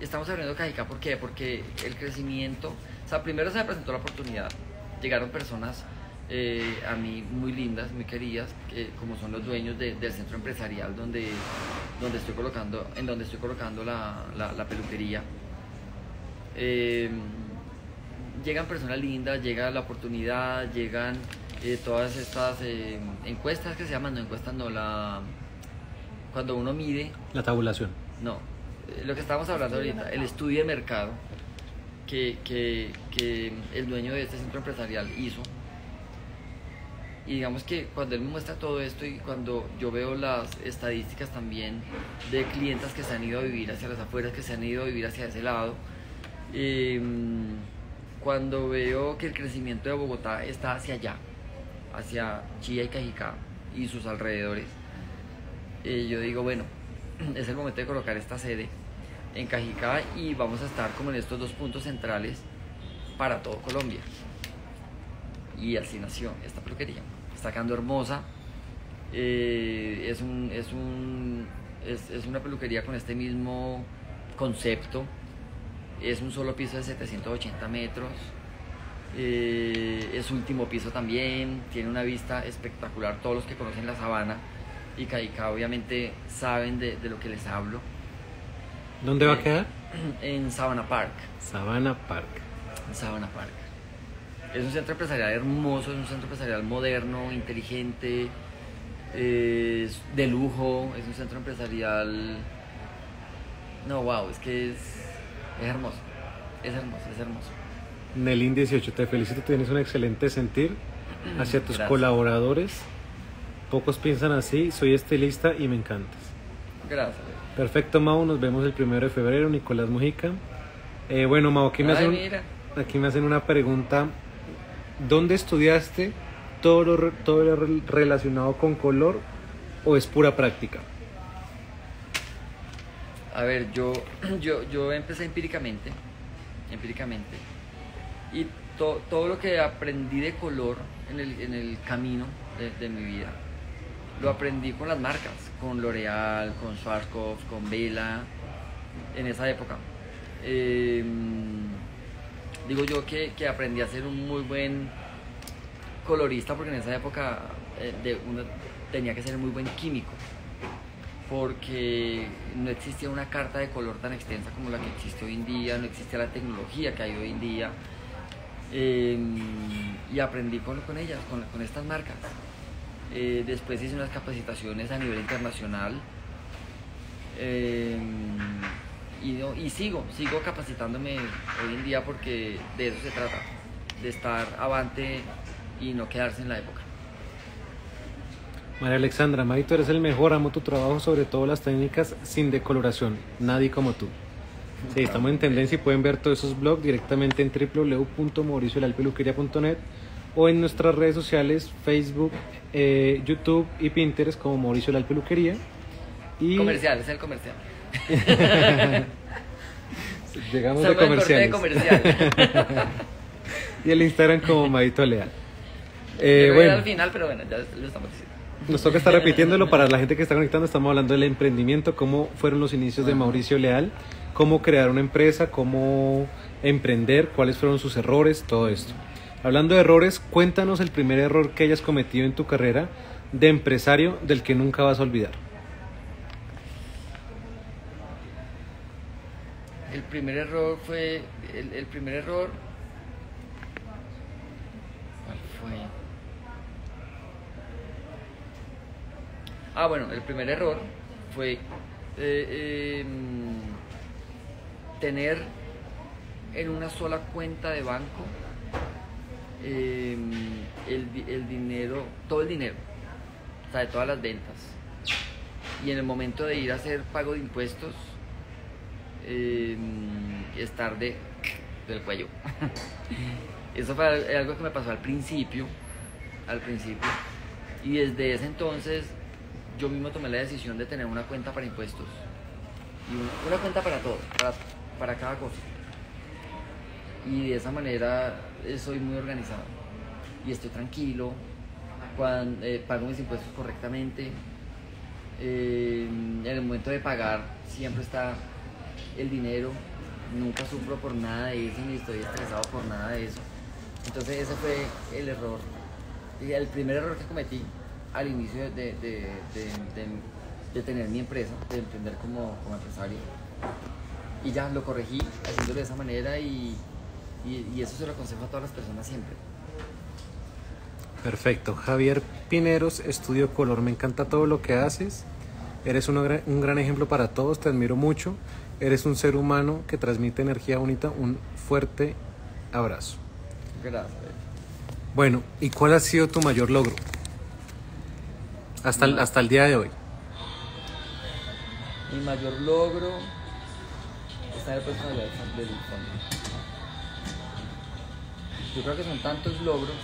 Estamos abriendo Cajicá. ¿Por qué? Porque el crecimiento... O sea, primero se me presentó la oportunidad. Llegaron personas a mí muy lindas, muy queridas, como son los dueños del centro empresarial donde estoy colocando la peluquería. Llegan personas lindas, llega la oportunidad, llegan todas estas encuestas que se llaman, no encuestas, no, cuando uno mide... La tabulación. No, lo que estábamos hablando ahorita, el estudio de mercado. Que el dueño de este centro empresarial hizo, y digamos que cuando él me muestra todo esto, y cuando yo veo las estadísticas también de clientas que se han ido a vivir hacia las afueras, que se han ido a vivir hacia ese lado, cuando veo que el crecimiento de Bogotá está hacia allá, hacia Chía y Cajicá y sus alrededores, yo digo, bueno, es el momento de colocar esta sede en Cajicá, y vamos a estar como en estos dos puntos centrales para todo Colombia. Y así nació esta peluquería. Está quedando hermosa. Es una peluquería con este mismo concepto. Es un solo piso de 780 metros. Es último piso también. Tiene una vista espectacular. Todos los que conocen la Sabana y Cajicá obviamente saben de lo que les hablo. ¿Dónde va a quedar? En Savannah Park. Savannah Park. Es un centro empresarial hermoso, es un centro empresarial moderno, inteligente, de lujo, es un centro empresarial... No, wow, es que es hermoso, es hermoso, es hermoso. Nelín 18, te felicito, tienes un excelente sentir hacia tus colaboradores. Pocos piensan así, soy estilista y me encantas. Gracias. Perfecto, Mau, nos vemos el 1 de febrero, Nicolás Mojica. Bueno, Mau, aquí me hacen una pregunta. ¿Dónde estudiaste todo lo relacionado con color, o es pura práctica? A ver, yo empecé empíricamente, y todo lo que aprendí de color en el camino de mi vida Lo aprendí con las marcas, con L'Oreal, con Schwarzkopf, con Vela, en esa época. Digo yo que aprendí a ser un muy buen colorista, porque en esa época tenía que ser muy buen químico, porque no existía una carta de color tan extensa como la que existe hoy en día, no existía la tecnología que hay hoy en día. Y aprendí con ellas, con estas marcas. Después hice unas capacitaciones a nivel internacional, y sigo capacitándome hoy en día, porque de eso se trata, de estar avante y no quedarse en la época. María Alexandra, Marito, eres el mejor, amo tu trabajo, sobre todo las técnicas sin decoloración, nadie como tú. Sí, estamos en tendencia y pueden ver todos esos blogs directamente en www.mauriciolealpeluquería.net o en nuestras redes sociales, Facebook, YouTube y Pinterest como Mauricio Leal Peluquería. Y... comercial, es el comercial. Llegamos a comerciales. Y el Instagram como Maito Leal. Bueno, al final, pero bueno, ya lo estamos diciendo. Nos toca estar repitiéndolo para la gente que está conectando. Estamos hablando del emprendimiento, cómo fueron los inicios de Mauricio Leal, cómo crear una empresa, cómo emprender, cuáles fueron sus errores, todo esto. Hablando de errores, cuéntanos el primer error que hayas cometido en tu carrera de empresario del que nunca vas a olvidar. El primer error fue... El primer error... ¿Cuál fue? Ah, bueno, el primer error fue tener en una sola cuenta de banco el dinero, todo el dinero, o sea, de todas las ventas, y en el momento de ir a hacer pago de impuestos es tarde del cuello. Eso fue algo que me pasó al principio, y desde ese entonces yo mismo tomé la decisión de tener una cuenta para impuestos y una cuenta para todo, para cada cosa, y de esa manera soy muy organizado y estoy tranquilo cuando pago mis impuestos correctamente. En el momento de pagar siempre está el dinero, nunca sufro por nada de eso ni estoy estresado por nada de eso. Entonces ese fue el error, el primer error que cometí al inicio de tener mi empresa, de emprender como empresario, y ya lo corregí haciéndolo de esa manera, y eso se lo aconsejo a todas las personas siempre. Perfecto. Javier Pineros, Estudio Color, me encanta todo lo que haces, eres un gran ejemplo para todos, te admiro mucho, eres un ser humano que transmite energía bonita, un fuerte abrazo. Gracias. Bueno, ¿y cuál ha sido tu mayor logro hasta el día de hoy? Mi mayor logro está en el puesto del fondo. Yo creo que son tantos logros,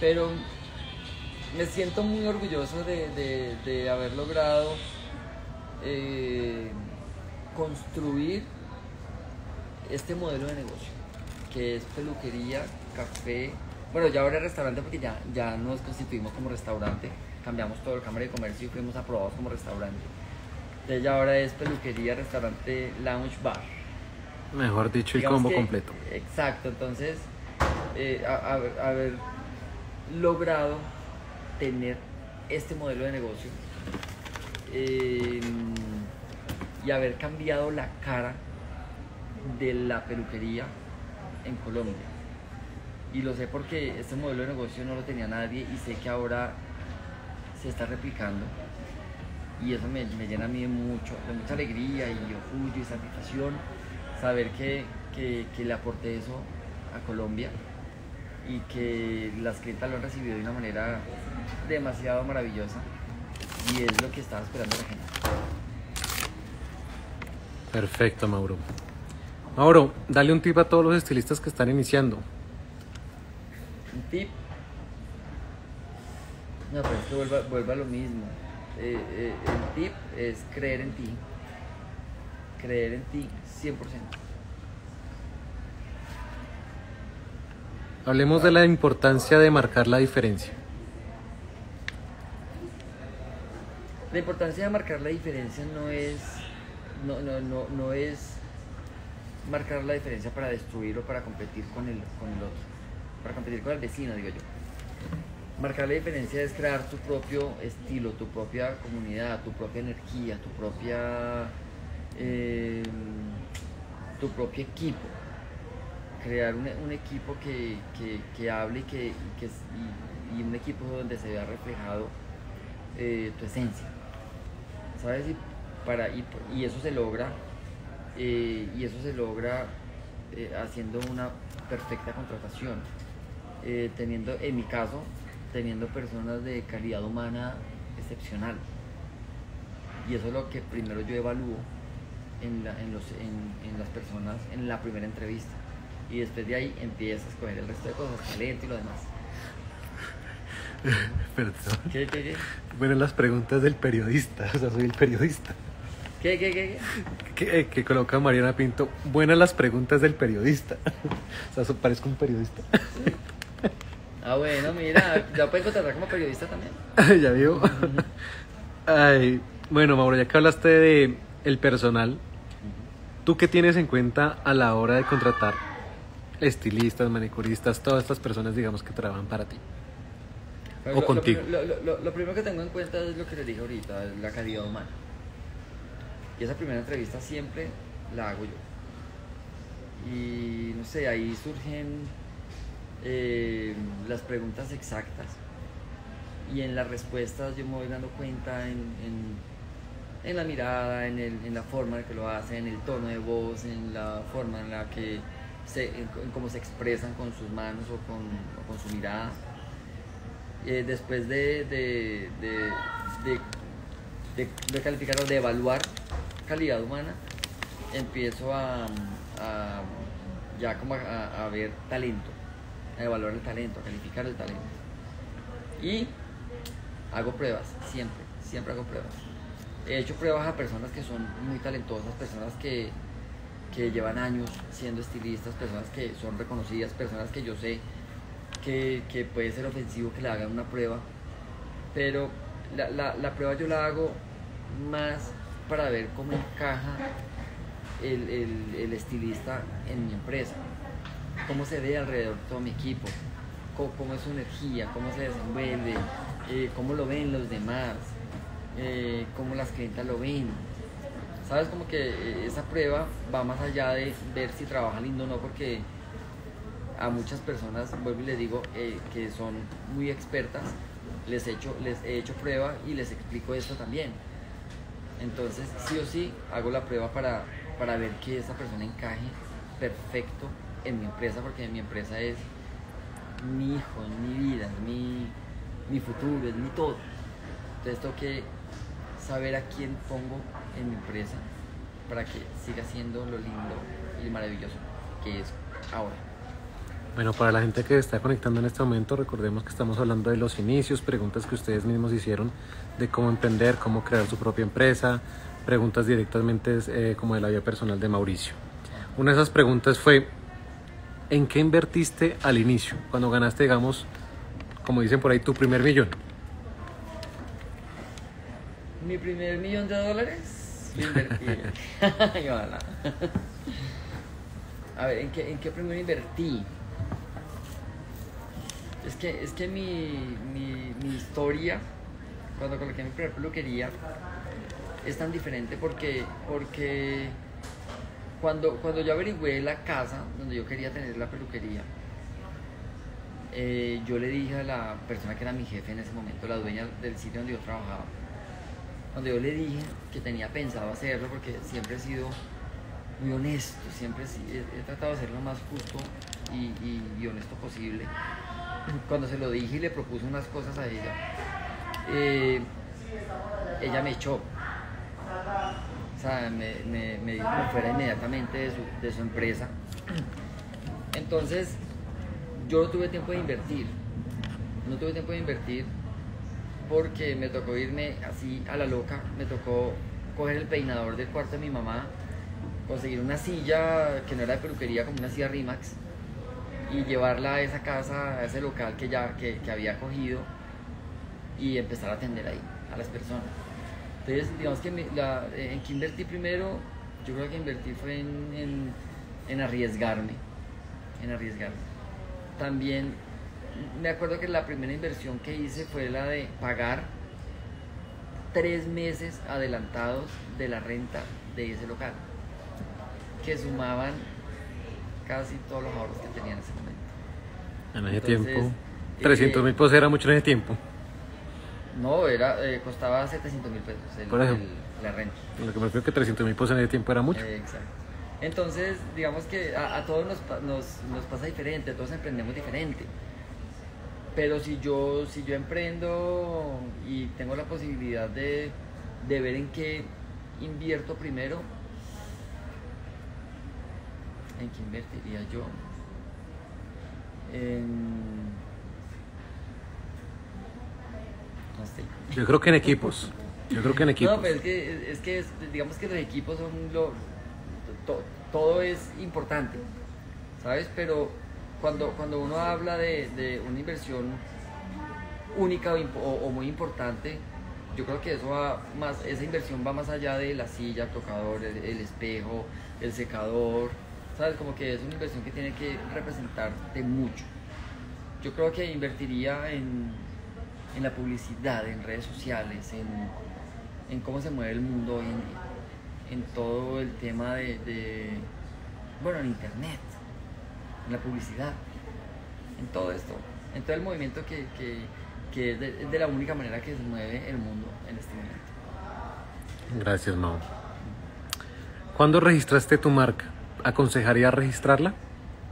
pero me siento muy orgulloso de haber logrado construir este modelo de negocio, que es peluquería, café, bueno, ya ahora es restaurante, porque ya nos constituimos como restaurante, cambiamos todo el Cámara de Comercio y fuimos aprobados como restaurante. Entonces ya ahora es peluquería, restaurante, lounge, bar. Mejor dicho, el combo completo. Exacto. Entonces haber logrado tener este modelo de negocio y haber cambiado la cara de la peluquería en Colombia, y lo sé porque este modelo de negocio no lo tenía nadie, y sé que ahora se está replicando, y eso me llena a mí de mucha alegría y orgullo y satisfacción, saber que le aporté eso a Colombia y que las clientas lo han recibido de una manera demasiado maravillosa, y es lo que estaba esperando la gente. Perfecto, Mauro. Mauro, dale un tip a todos los estilistas que están iniciando. ¿Un tip? No, pero es que vuelva a lo mismo. El tip es creer en ti 100%. Hablemos de la importancia de marcar la diferencia. La importancia de marcar la diferencia no es marcar la diferencia para destruir o para competir con el otro, para competir con el vecino, digo yo. Marcar la diferencia es crear tu propio estilo, tu propia comunidad, tu propia energía, tu propio equipo. Crear un equipo que hable y un equipo donde se vea reflejado tu esencia, ¿sabes? Y eso se logra haciendo una perfecta contratación, teniendo, en mi caso, teniendo personas de calidad humana excepcional, y eso es lo que primero yo evalúo en las personas en la primera entrevista, y después de ahí empiezas a escoger el resto de cosas, talento y lo demás. Perdón. ¿Qué? Bueno, las preguntas del periodista, o sea, soy el periodista. ¿Qué? Que coloca Mariana Pinto, buenas las preguntas del periodista. O sea, parezco un periodista. Sí. Ah, bueno, mira, ya puedes contratar como periodista también. Ya vivo. Uh-huh. Ay, bueno, Mauro, ya que hablaste de el personal, uh-huh, ¿tú qué tienes en cuenta a la hora de contratar estilistas, manicuristas, todas estas personas, digamos, que trabajan para ti? O contigo. Lo primero que tengo en cuenta es lo que les dije ahorita, la calidad humana. Y esa primera entrevista siempre la hago yo. Y no sé, ahí surgen las preguntas exactas. Y en las respuestas yo me voy dando cuenta en la mirada, en la forma en que lo hacen, en el tono de voz, en la forma en la que en cómo se expresan con sus manos o con su mirada. Después de calificar o de evaluar calidad humana, empiezo a ver talento, a evaluar el talento, a calificar el talento, y hago pruebas, siempre hago pruebas. He hecho pruebas a personas que son muy talentosas, personas que llevan años siendo estilistas, personas que son reconocidas, personas que yo sé que puede ser ofensivo que le hagan una prueba, pero la prueba yo la hago más para ver cómo encaja el estilista en mi empresa, cómo se ve alrededor de todo mi equipo, cómo es su energía, cómo se desenvuelve, cómo lo ven los demás, cómo las clientas lo ven, ¿sabes? Como que esa prueba va más allá de ver si trabaja lindo o no, porque a muchas personas, vuelvo y les digo, que son muy expertas, les he hecho prueba y les explico esto también. Entonces, sí o sí, hago la prueba para ver que esa persona encaje perfecto en mi empresa, porque mi empresa es mi hijo, es mi vida, es mi futuro, es mi todo. Entonces, tengo que saber a quién pongo en mi empresa para que siga siendo lo lindo y maravilloso que es ahora. Bueno, para la gente que está conectando en este momento, recordemos que estamos hablando de los inicios, preguntas que ustedes mismos hicieron de cómo emprender, cómo crear su propia empresa, preguntas directamente como de la vida personal de Mauricio. Una de esas preguntas fue, ¿en qué invertiste al inicio? Cuando ganaste, digamos, como dicen por ahí, tu primer millón. ¿Mi primer millón de dólares? Lo invertí. A ver, ¿en qué primero invertí? Es que mi historia, cuando coloqué mi primera peluquería, es tan diferente porque cuando yo averigüé la casa donde yo quería tener la peluquería, yo le dije a la persona que era mi jefe en ese momento, la dueña del sitio donde yo trabajaba, donde yo le dije que tenía pensado hacerlo, porque siempre he sido muy honesto, siempre he tratado de ser lo más justo y honesto posible. Cuando se lo dije y le propuse unas cosas a ella, ella me echó, o sea, me dijo que fuera inmediatamente de su empresa. Entonces yo no tuve tiempo de invertir porque me tocó irme así a la loca. Me tocó coger el peinador del cuarto de mi mamá, conseguir una silla que no era de peluquería, como una silla Rimax, y llevarla a esa casa, a ese local que había cogido, y empezar a atender ahí a las personas. Entonces, digamos que en que invertí primero, yo creo que invertí fue en arriesgarme, También me acuerdo que la primera inversión que hice fue la de pagar 3 meses adelantados de la renta de ese local, que sumaban casi todos los ahorros que tenía en ese momento. En ese tiempo, 300.000 pesos era mucho en ese tiempo. No, era, costaba 700.000 pesos la renta. Lo que me refiero que 300.000 pesos en ese tiempo era mucho. Exacto. Entonces, digamos que a todos nos pasa diferente, a todos emprendemos diferente. Pero si yo emprendo y tengo la posibilidad de ver en qué invierto primero, ¿en qué invertiría yo? No sé. Yo creo que en equipos. No, pero es que digamos que los equipos son todo es importante, ¿sabes? Pero cuando uno habla de una inversión única o muy importante, yo creo que esa inversión va más allá de la silla, el tocador, el espejo, el secador, ¿sabes? Como que es una inversión que tiene que representarte mucho. Yo creo que invertiría en la publicidad, en redes sociales, en cómo se mueve el mundo hoy en día, en todo el tema en internet, en la publicidad, en todo esto, en todo el movimiento que es de la única manera que se mueve el mundo en este momento. Gracias, Mau. ¿Cuándo registraste tu marca? ¿Aconsejaría registrarla?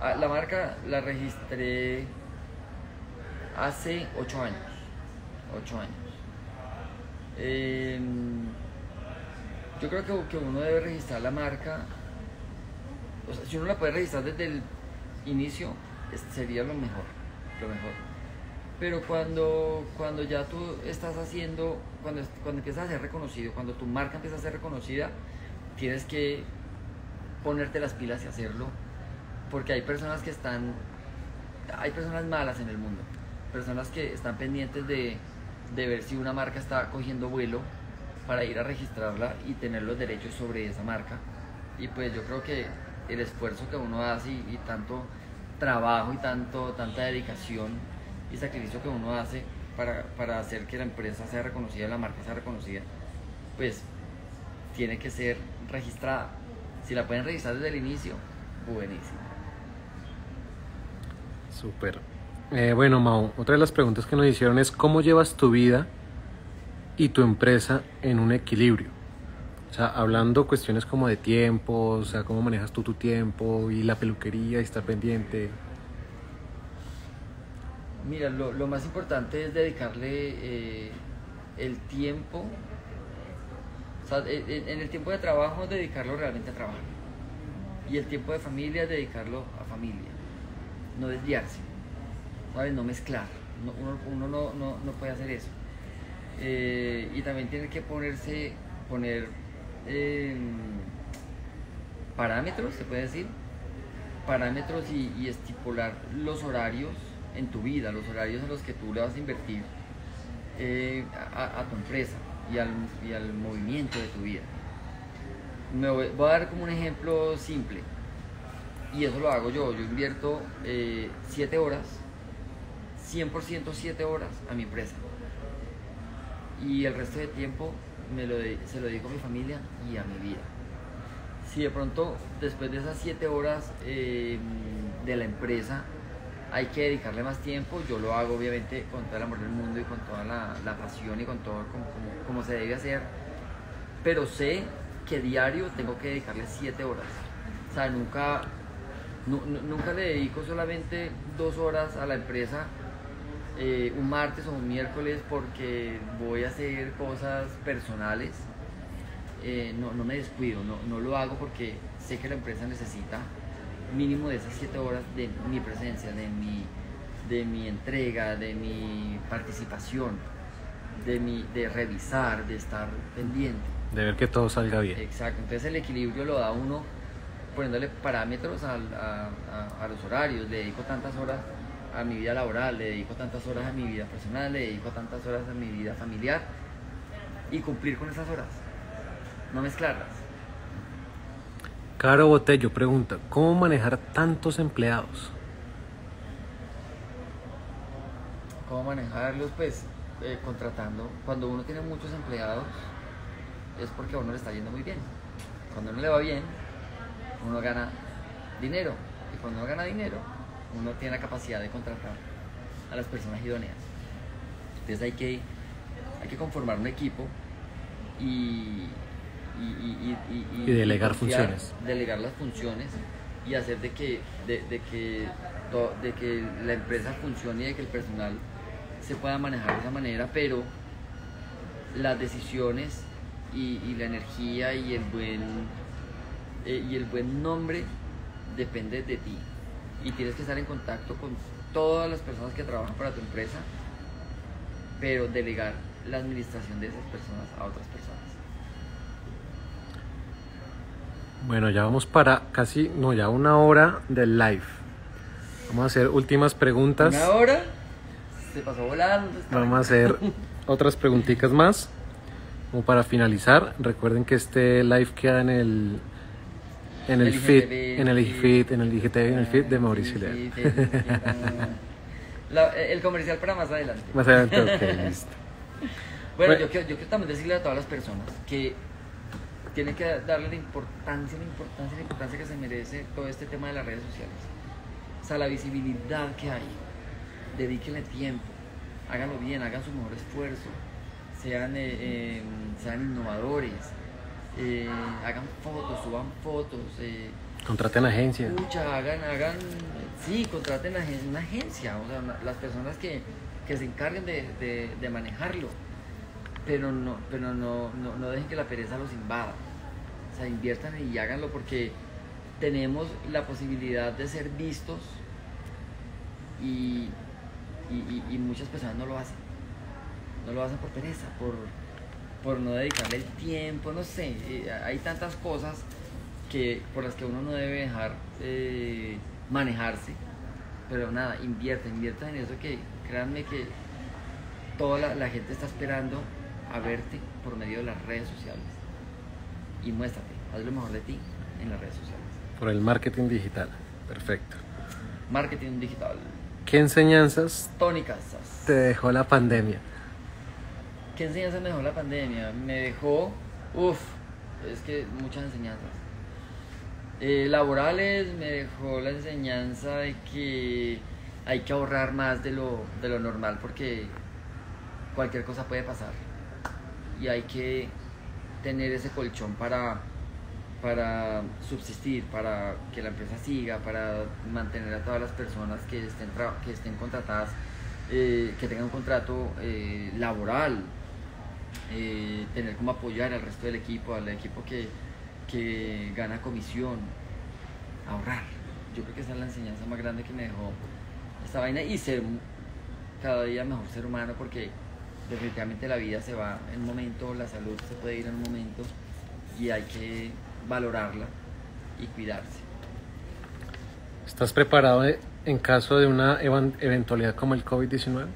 La marca la registré hace 8 años. 8 años. Yo creo que uno debe registrar la marca. O sea, si uno la puede registrar desde el inicio, sería lo mejor. Pero cuando ya tú estás haciendo, cuando empiezas a ser reconocido, cuando tu marca empieza a ser reconocida, tienes que ponerte las pilas y hacerlo, porque hay personas malas en el mundo, personas que están pendientes de ver si una marca está cogiendo vuelo para ir a registrarla y tener los derechos sobre esa marca. Y pues yo creo que el esfuerzo que uno hace y tanto trabajo y tanta dedicación y sacrificio que uno hace para hacer que la empresa sea reconocida, la marca sea reconocida, pues tiene que ser registrada. Si la pueden registrar desde el inicio, buenísimo. Súper. Bueno, Mau, otra de las preguntas que nos hicieron es ¿cómo llevas tu vida y tu empresa en un equilibrio? O sea, hablando cuestiones como de tiempo, o sea, ¿cómo manejas tú tu tiempo y la peluquería y estar pendiente? Mira, lo más importante es dedicarle el tiempo. O sea, en el tiempo de trabajo, dedicarlo realmente a trabajar. Y el tiempo de familia, dedicarlo a familia. No desviarse, ¿sabes? No mezclar. Uno no puede hacer eso. Y también tiene que poner parámetros, se puede decir. Parámetros y estipular los horarios en tu vida, los horarios en los que tú le vas a invertir a tu empresa. Y al movimiento de tu vida. Me voy a dar como un ejemplo simple, y eso lo hago yo invierto 7 horas, 100% 7 horas a mi empresa, y el resto de tiempo se lo dedico a mi familia y a mi vida. Si de pronto después de esas 7 horas de la empresa hay que dedicarle más tiempo, yo lo hago obviamente con todo el amor del mundo y con toda la pasión y con todo como se debe hacer, pero sé que diario tengo que dedicarle 7 horas. O sea, nunca le dedico solamente 2 horas a la empresa un martes o un miércoles porque voy a hacer cosas personales. No me descuido, no lo hago porque sé que la empresa necesita mínimo de esas 7 horas de mi presencia, de mi entrega, de mi participación, de revisar, de estar pendiente, de ver que todo salga bien. Exacto. Entonces el equilibrio lo da uno poniéndole parámetros a los horarios. Le dedico tantas horas a mi vida laboral, le dedico tantas horas a mi vida personal, le dedico tantas horas a mi vida familiar, y cumplir con esas horas, no mezclarlas. Caro Botello pregunta, ¿cómo manejar tantos empleados? ¿Cómo manejarlos? Pues contratando. Cuando uno tiene muchos empleados es porque a uno le está yendo muy bien. Cuando uno le va bien, uno gana dinero, y cuando uno gana dinero, uno tiene la capacidad de contratar a las personas idóneas. Entonces hay que conformar un equipo y delegar funciones, delegar las funciones y hacer de que la empresa funcione y de que el personal se pueda manejar de esa manera, pero las decisiones y la energía y el buen nombre depende de ti, y tienes que estar en contacto con todas las personas que trabajan para tu empresa, pero delegar la administración de esas personas a otras personas. Bueno, ya vamos para casi, no, ya una hora del live. Vamos a hacer últimas preguntas. ¿Una hora? Se pasó volando. Vamos a hacer otras preguntitas más. Como para finalizar, recuerden que este live queda en el feed de Mauricio Leal. El comercial para más adelante. Más adelante, ok, listo. Bueno, yo quiero también decirle a todas las personas que tienen que darle la importancia que se merece todo este tema de las redes sociales. O sea, la visibilidad que hay. Dedíquenle tiempo, háganlo bien, hagan su mejor esfuerzo. Sean innovadores, hagan fotos, suban fotos, contraten agencias, contraten una agencia, o sea, las personas que se encarguen de manejarlo, pero no dejen que la pereza los invada. O sea, inviertan y háganlo, porque tenemos la posibilidad de ser vistos y muchas personas no lo hacen. No lo hacen por pereza, por no dedicarle el tiempo, no sé. Hay tantas cosas por las que uno no debe dejar manejarse. Pero nada, invierta en eso, que créanme que toda la gente está esperando a verte por medio de las redes sociales. Y muéstrate, haz lo mejor de ti en las redes sociales. Por el marketing digital, perfecto. Marketing digital. ¿Qué enseñanzas tónicas te dejó la pandemia? ¿Qué enseñanza me dejó la pandemia? Me dejó, es que muchas enseñanzas. Laborales, me dejó la enseñanza de que hay que ahorrar más de lo normal, porque cualquier cosa puede pasar. Y hay que tener ese colchón para subsistir, para que la empresa siga, para mantener a todas las personas que estén contratadas, que tengan un contrato laboral. Tener como apoyar al resto del equipo, al equipo que gana comisión, ahorrar. Yo creo que esa es la enseñanza más grande que me dejó esta vaina, y ser cada día mejor ser humano, porque definitivamente la vida se va en un momento, la salud se puede ir en un momento, y hay que valorarla y cuidarse. ¿Estás preparado en caso de una eventualidad como el COVID-19?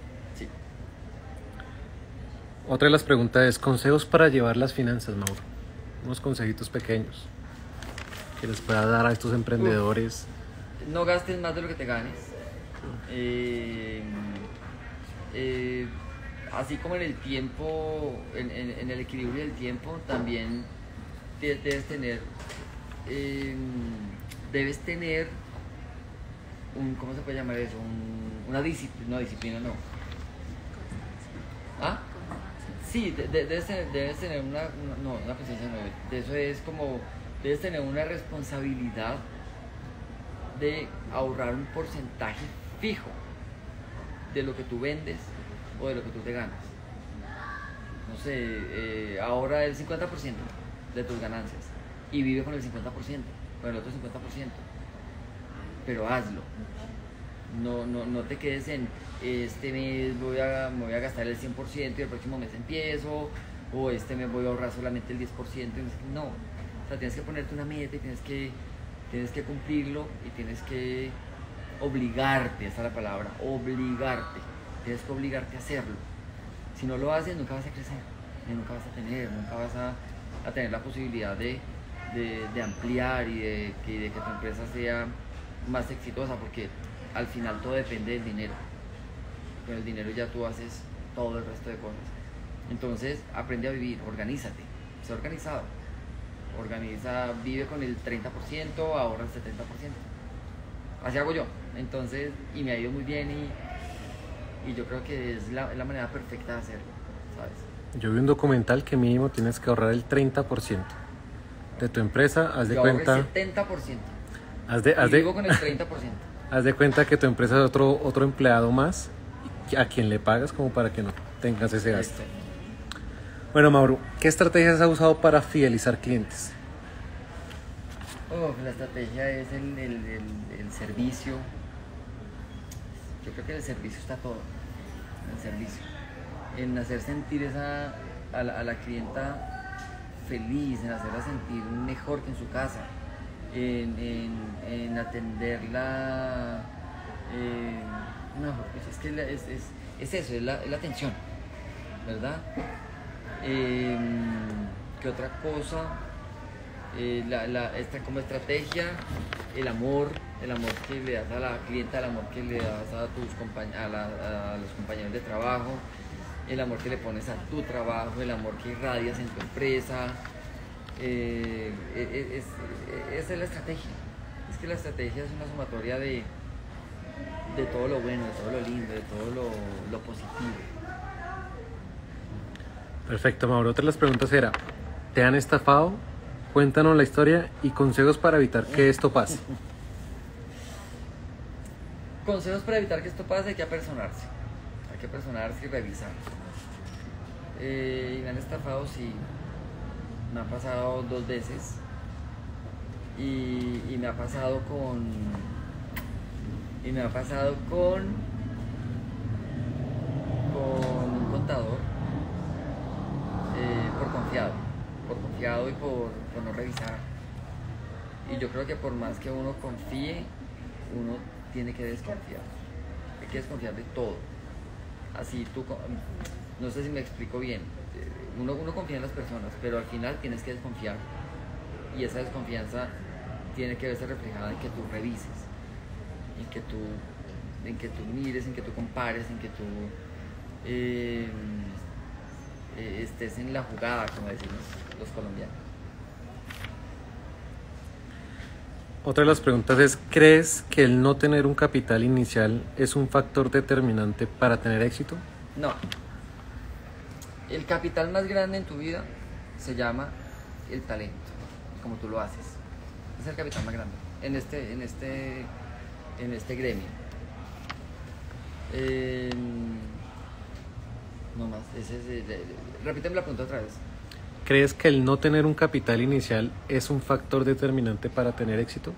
Otra de las preguntas es, consejos para llevar las finanzas, Mauro. Unos consejitos pequeños que les pueda dar a estos emprendedores. No gastes más de lo que te ganes. Así como en el tiempo, en el equilibrio del tiempo, también debes tener un, ¿cómo se puede llamar eso? Una disciplina, ¿Ah? Sí, debes tener una presencia nueva. Eso es como, debes tener una responsabilidad de ahorrar un porcentaje fijo de lo que tú vendes o de lo que tú te ganas. No sé, ahorra el 50% de tus ganancias y vive con el 50%, con el otro 50%. Pero hazlo. No te quedes en este mes me voy a gastar el 100% y el próximo mes empiezo, o este mes voy a ahorrar solamente el 10%. No, o sea, tienes que ponerte una meta y tienes que cumplirlo, y tienes que obligarte, esa es la palabra, obligarte. Tienes que obligarte a hacerlo. Si no lo haces, nunca vas a crecer. que nunca vas a tener, nunca vas a tener la posibilidad de ampliar y de que tu empresa sea más exitosa, porque al final todo depende del dinero. Con el dinero ya tú haces todo el resto de cosas. Entonces aprende a vivir, organízate, sé organizado, organiza, vive con el 30%, ahorra el 70%. Así hago yo, entonces, y me ha ido muy bien, y yo creo que es la manera perfecta de hacerlo, ¿sabes? Yo vi un documental que mínimo tienes que ahorrar el 30% de tu empresa, haz de cuenta... Yo ahorro el 70%, vivo con el 30%. Haz de cuenta que tu empresa es otro empleado más, a quien le pagas como para que no tengas ese gasto. Bueno, Mauro, ¿qué estrategias has usado para fidelizar clientes? Oh, la estrategia es el servicio. Yo creo que en el servicio está todo. En el servicio. En hacer sentir a la clienta feliz, en hacerla sentir mejor que en su casa, en atenderla. No, es que es eso, es la atención, ¿verdad? ¿Qué otra cosa? Como estrategia, el amor que le das a la clienta, el amor que le das a los compañeros de trabajo, el amor que le pones a tu trabajo, el amor que irradias en tu empresa. Esa es la estrategia. Es que la estrategia es una sumatoria de todo lo bueno, de todo lo lindo, de todo lo positivo. Perfecto, Mauro. Otra de las preguntas era, ¿te han estafado? Cuéntanos la historia y consejos para evitar que esto pase. Consejos para evitar que esto pase, hay que apersonarse. Hay que apersonarse y revisar. Y me han estafado, sí. Me ha pasado 2 veces. Y me ha pasado con... Con un contador. Por confiado y por no revisar. Y yo creo que por más que uno confíe, uno tiene que desconfiar. Hay que desconfiar de todo. Así tú, no sé si me explico bien, uno confía en las personas, pero al final tienes que desconfiar. Y esa desconfianza tiene que verse reflejada en que tú revises, en que tú mires, en que tú compares, en que tú... estés en la jugada, como decimos los colombianos. Otra de las preguntas es, ¿crees que el no tener un capital inicial es un factor determinante para tener éxito? No. El capital más grande en tu vida se llama el talento, como tú lo haces. Es el capital más grande en este gremio. No más, repíteme la pregunta otra vez. ¿Crees que el no tener un capital inicial es un factor determinante para tener éxito?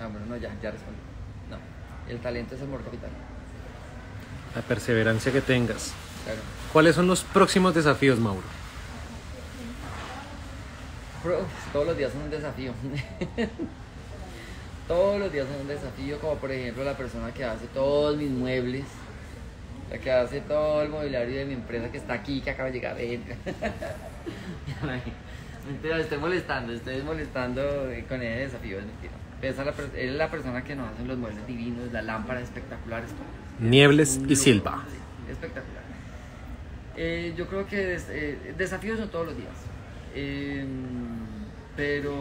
Ah, bueno, no, ya respondí. No, el talento es el mejor capital. La perseverancia que tengas. Claro. ¿Cuáles son los próximos desafíos, Mauro? Todos los días son un desafío. Todos los días son un desafío, como por ejemplo la persona que hace todos mis muebles, la que hace todo el mobiliario de mi empresa, que está aquí, que acaba de llegar. Mentira, estoy molestando con ese desafío, es mentira. Él es la persona que nos hace los muebles divinos, las lámparas espectaculares, todo. Niebles y Silva. Sí, espectacular. Yo creo que desafíos son todos los días. Pero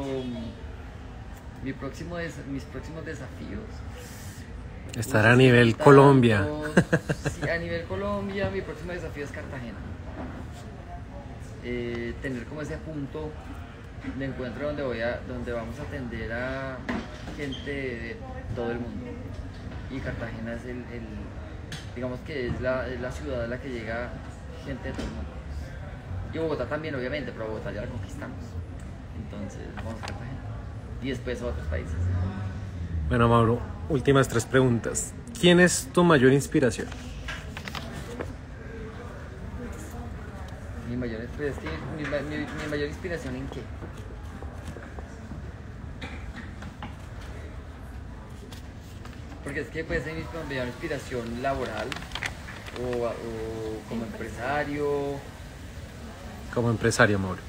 mis próximos desafíos... Estar a nivel Colombia. Sí, a nivel Colombia, mi próximo desafío es Cartagena. Tener como ese punto de encuentro donde vamos a atender a gente de todo el mundo. Y Cartagena es digamos que es la ciudad a la que llega gente de todo el mundo. Y Bogotá también, obviamente, pero Bogotá ya la conquistamos. Entonces, vamos a Cartagena. Y después a otros países. Bueno, Mauro, últimas 3 preguntas. ¿Quién es tu mayor inspiración? ¿Mi mayor inspiración en qué? Porque es que puede ser mi mayor inspiración laboral o como empresario como empresario, Mauro?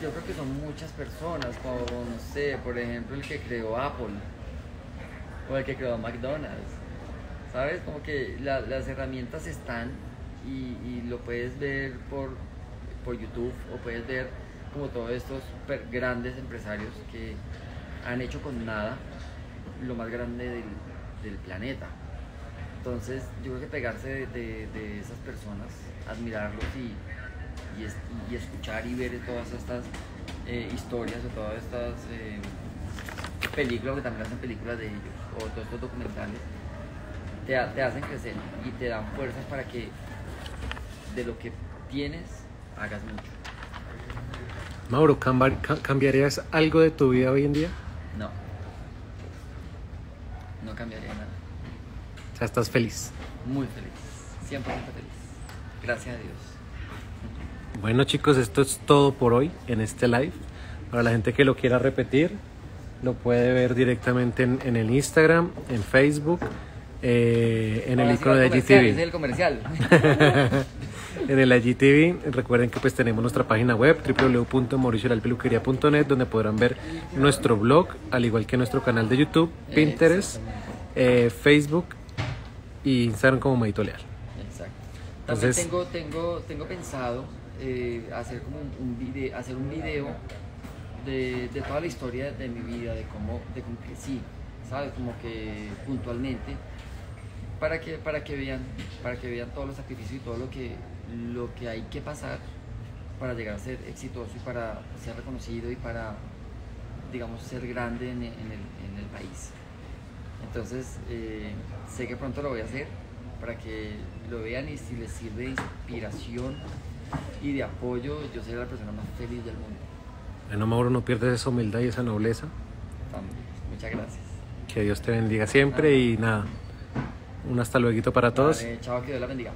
Yo creo que son muchas personas, como, no sé, por ejemplo, el que creó Apple o el que creó McDonald's, ¿sabes? Como que las herramientas están y lo puedes ver por YouTube, o puedes ver como todos estos grandes empresarios que han hecho con nada lo más grande del planeta. Entonces, yo creo que pegarse de esas personas, admirarlos y escuchar y ver todas estas historias, o todas estas películas, que también hacen películas de ellos, o todos estos documentales, te hacen crecer y te dan fuerzas para que de lo que tienes hagas mucho. Mauro, ¿cambiarías algo de tu vida hoy en día? No. No cambiaría nada. O sea, ¿estás feliz? Muy feliz. 100% feliz. Gracias a Dios. Bueno, chicos, esto es todo por hoy en este live. Para la gente que lo quiera repetir, lo puede ver directamente en el Instagram, en Facebook, en el icono de IGTV. Es el comercial. En el IGTV. Recuerden que pues tenemos nuestra página web www.mauriciolealpeluqueria.net, donde podrán ver nuestro blog, al igual que nuestro canal de YouTube, Pinterest, Facebook y Instagram como Maurito Leal. Exacto. También entonces, tengo pensado hacer como un video de toda la historia de mi vida, de cómo crecí, ¿sabes? Como que puntualmente, para que vean todos los sacrificios y todo lo que hay que pasar para llegar a ser exitoso y para ser reconocido y para, digamos, ser grande en el país. Entonces, sé que pronto lo voy a hacer para que lo vean, y si les sirve de inspiración y de apoyo, yo seré la persona más feliz del mundo. Bueno, Mauro, no pierdas esa humildad y esa nobleza. También. Muchas gracias. Que Dios te bendiga siempre. Ajá. Y nada, un hasta lueguito para todos. Chao, que Dios la bendiga.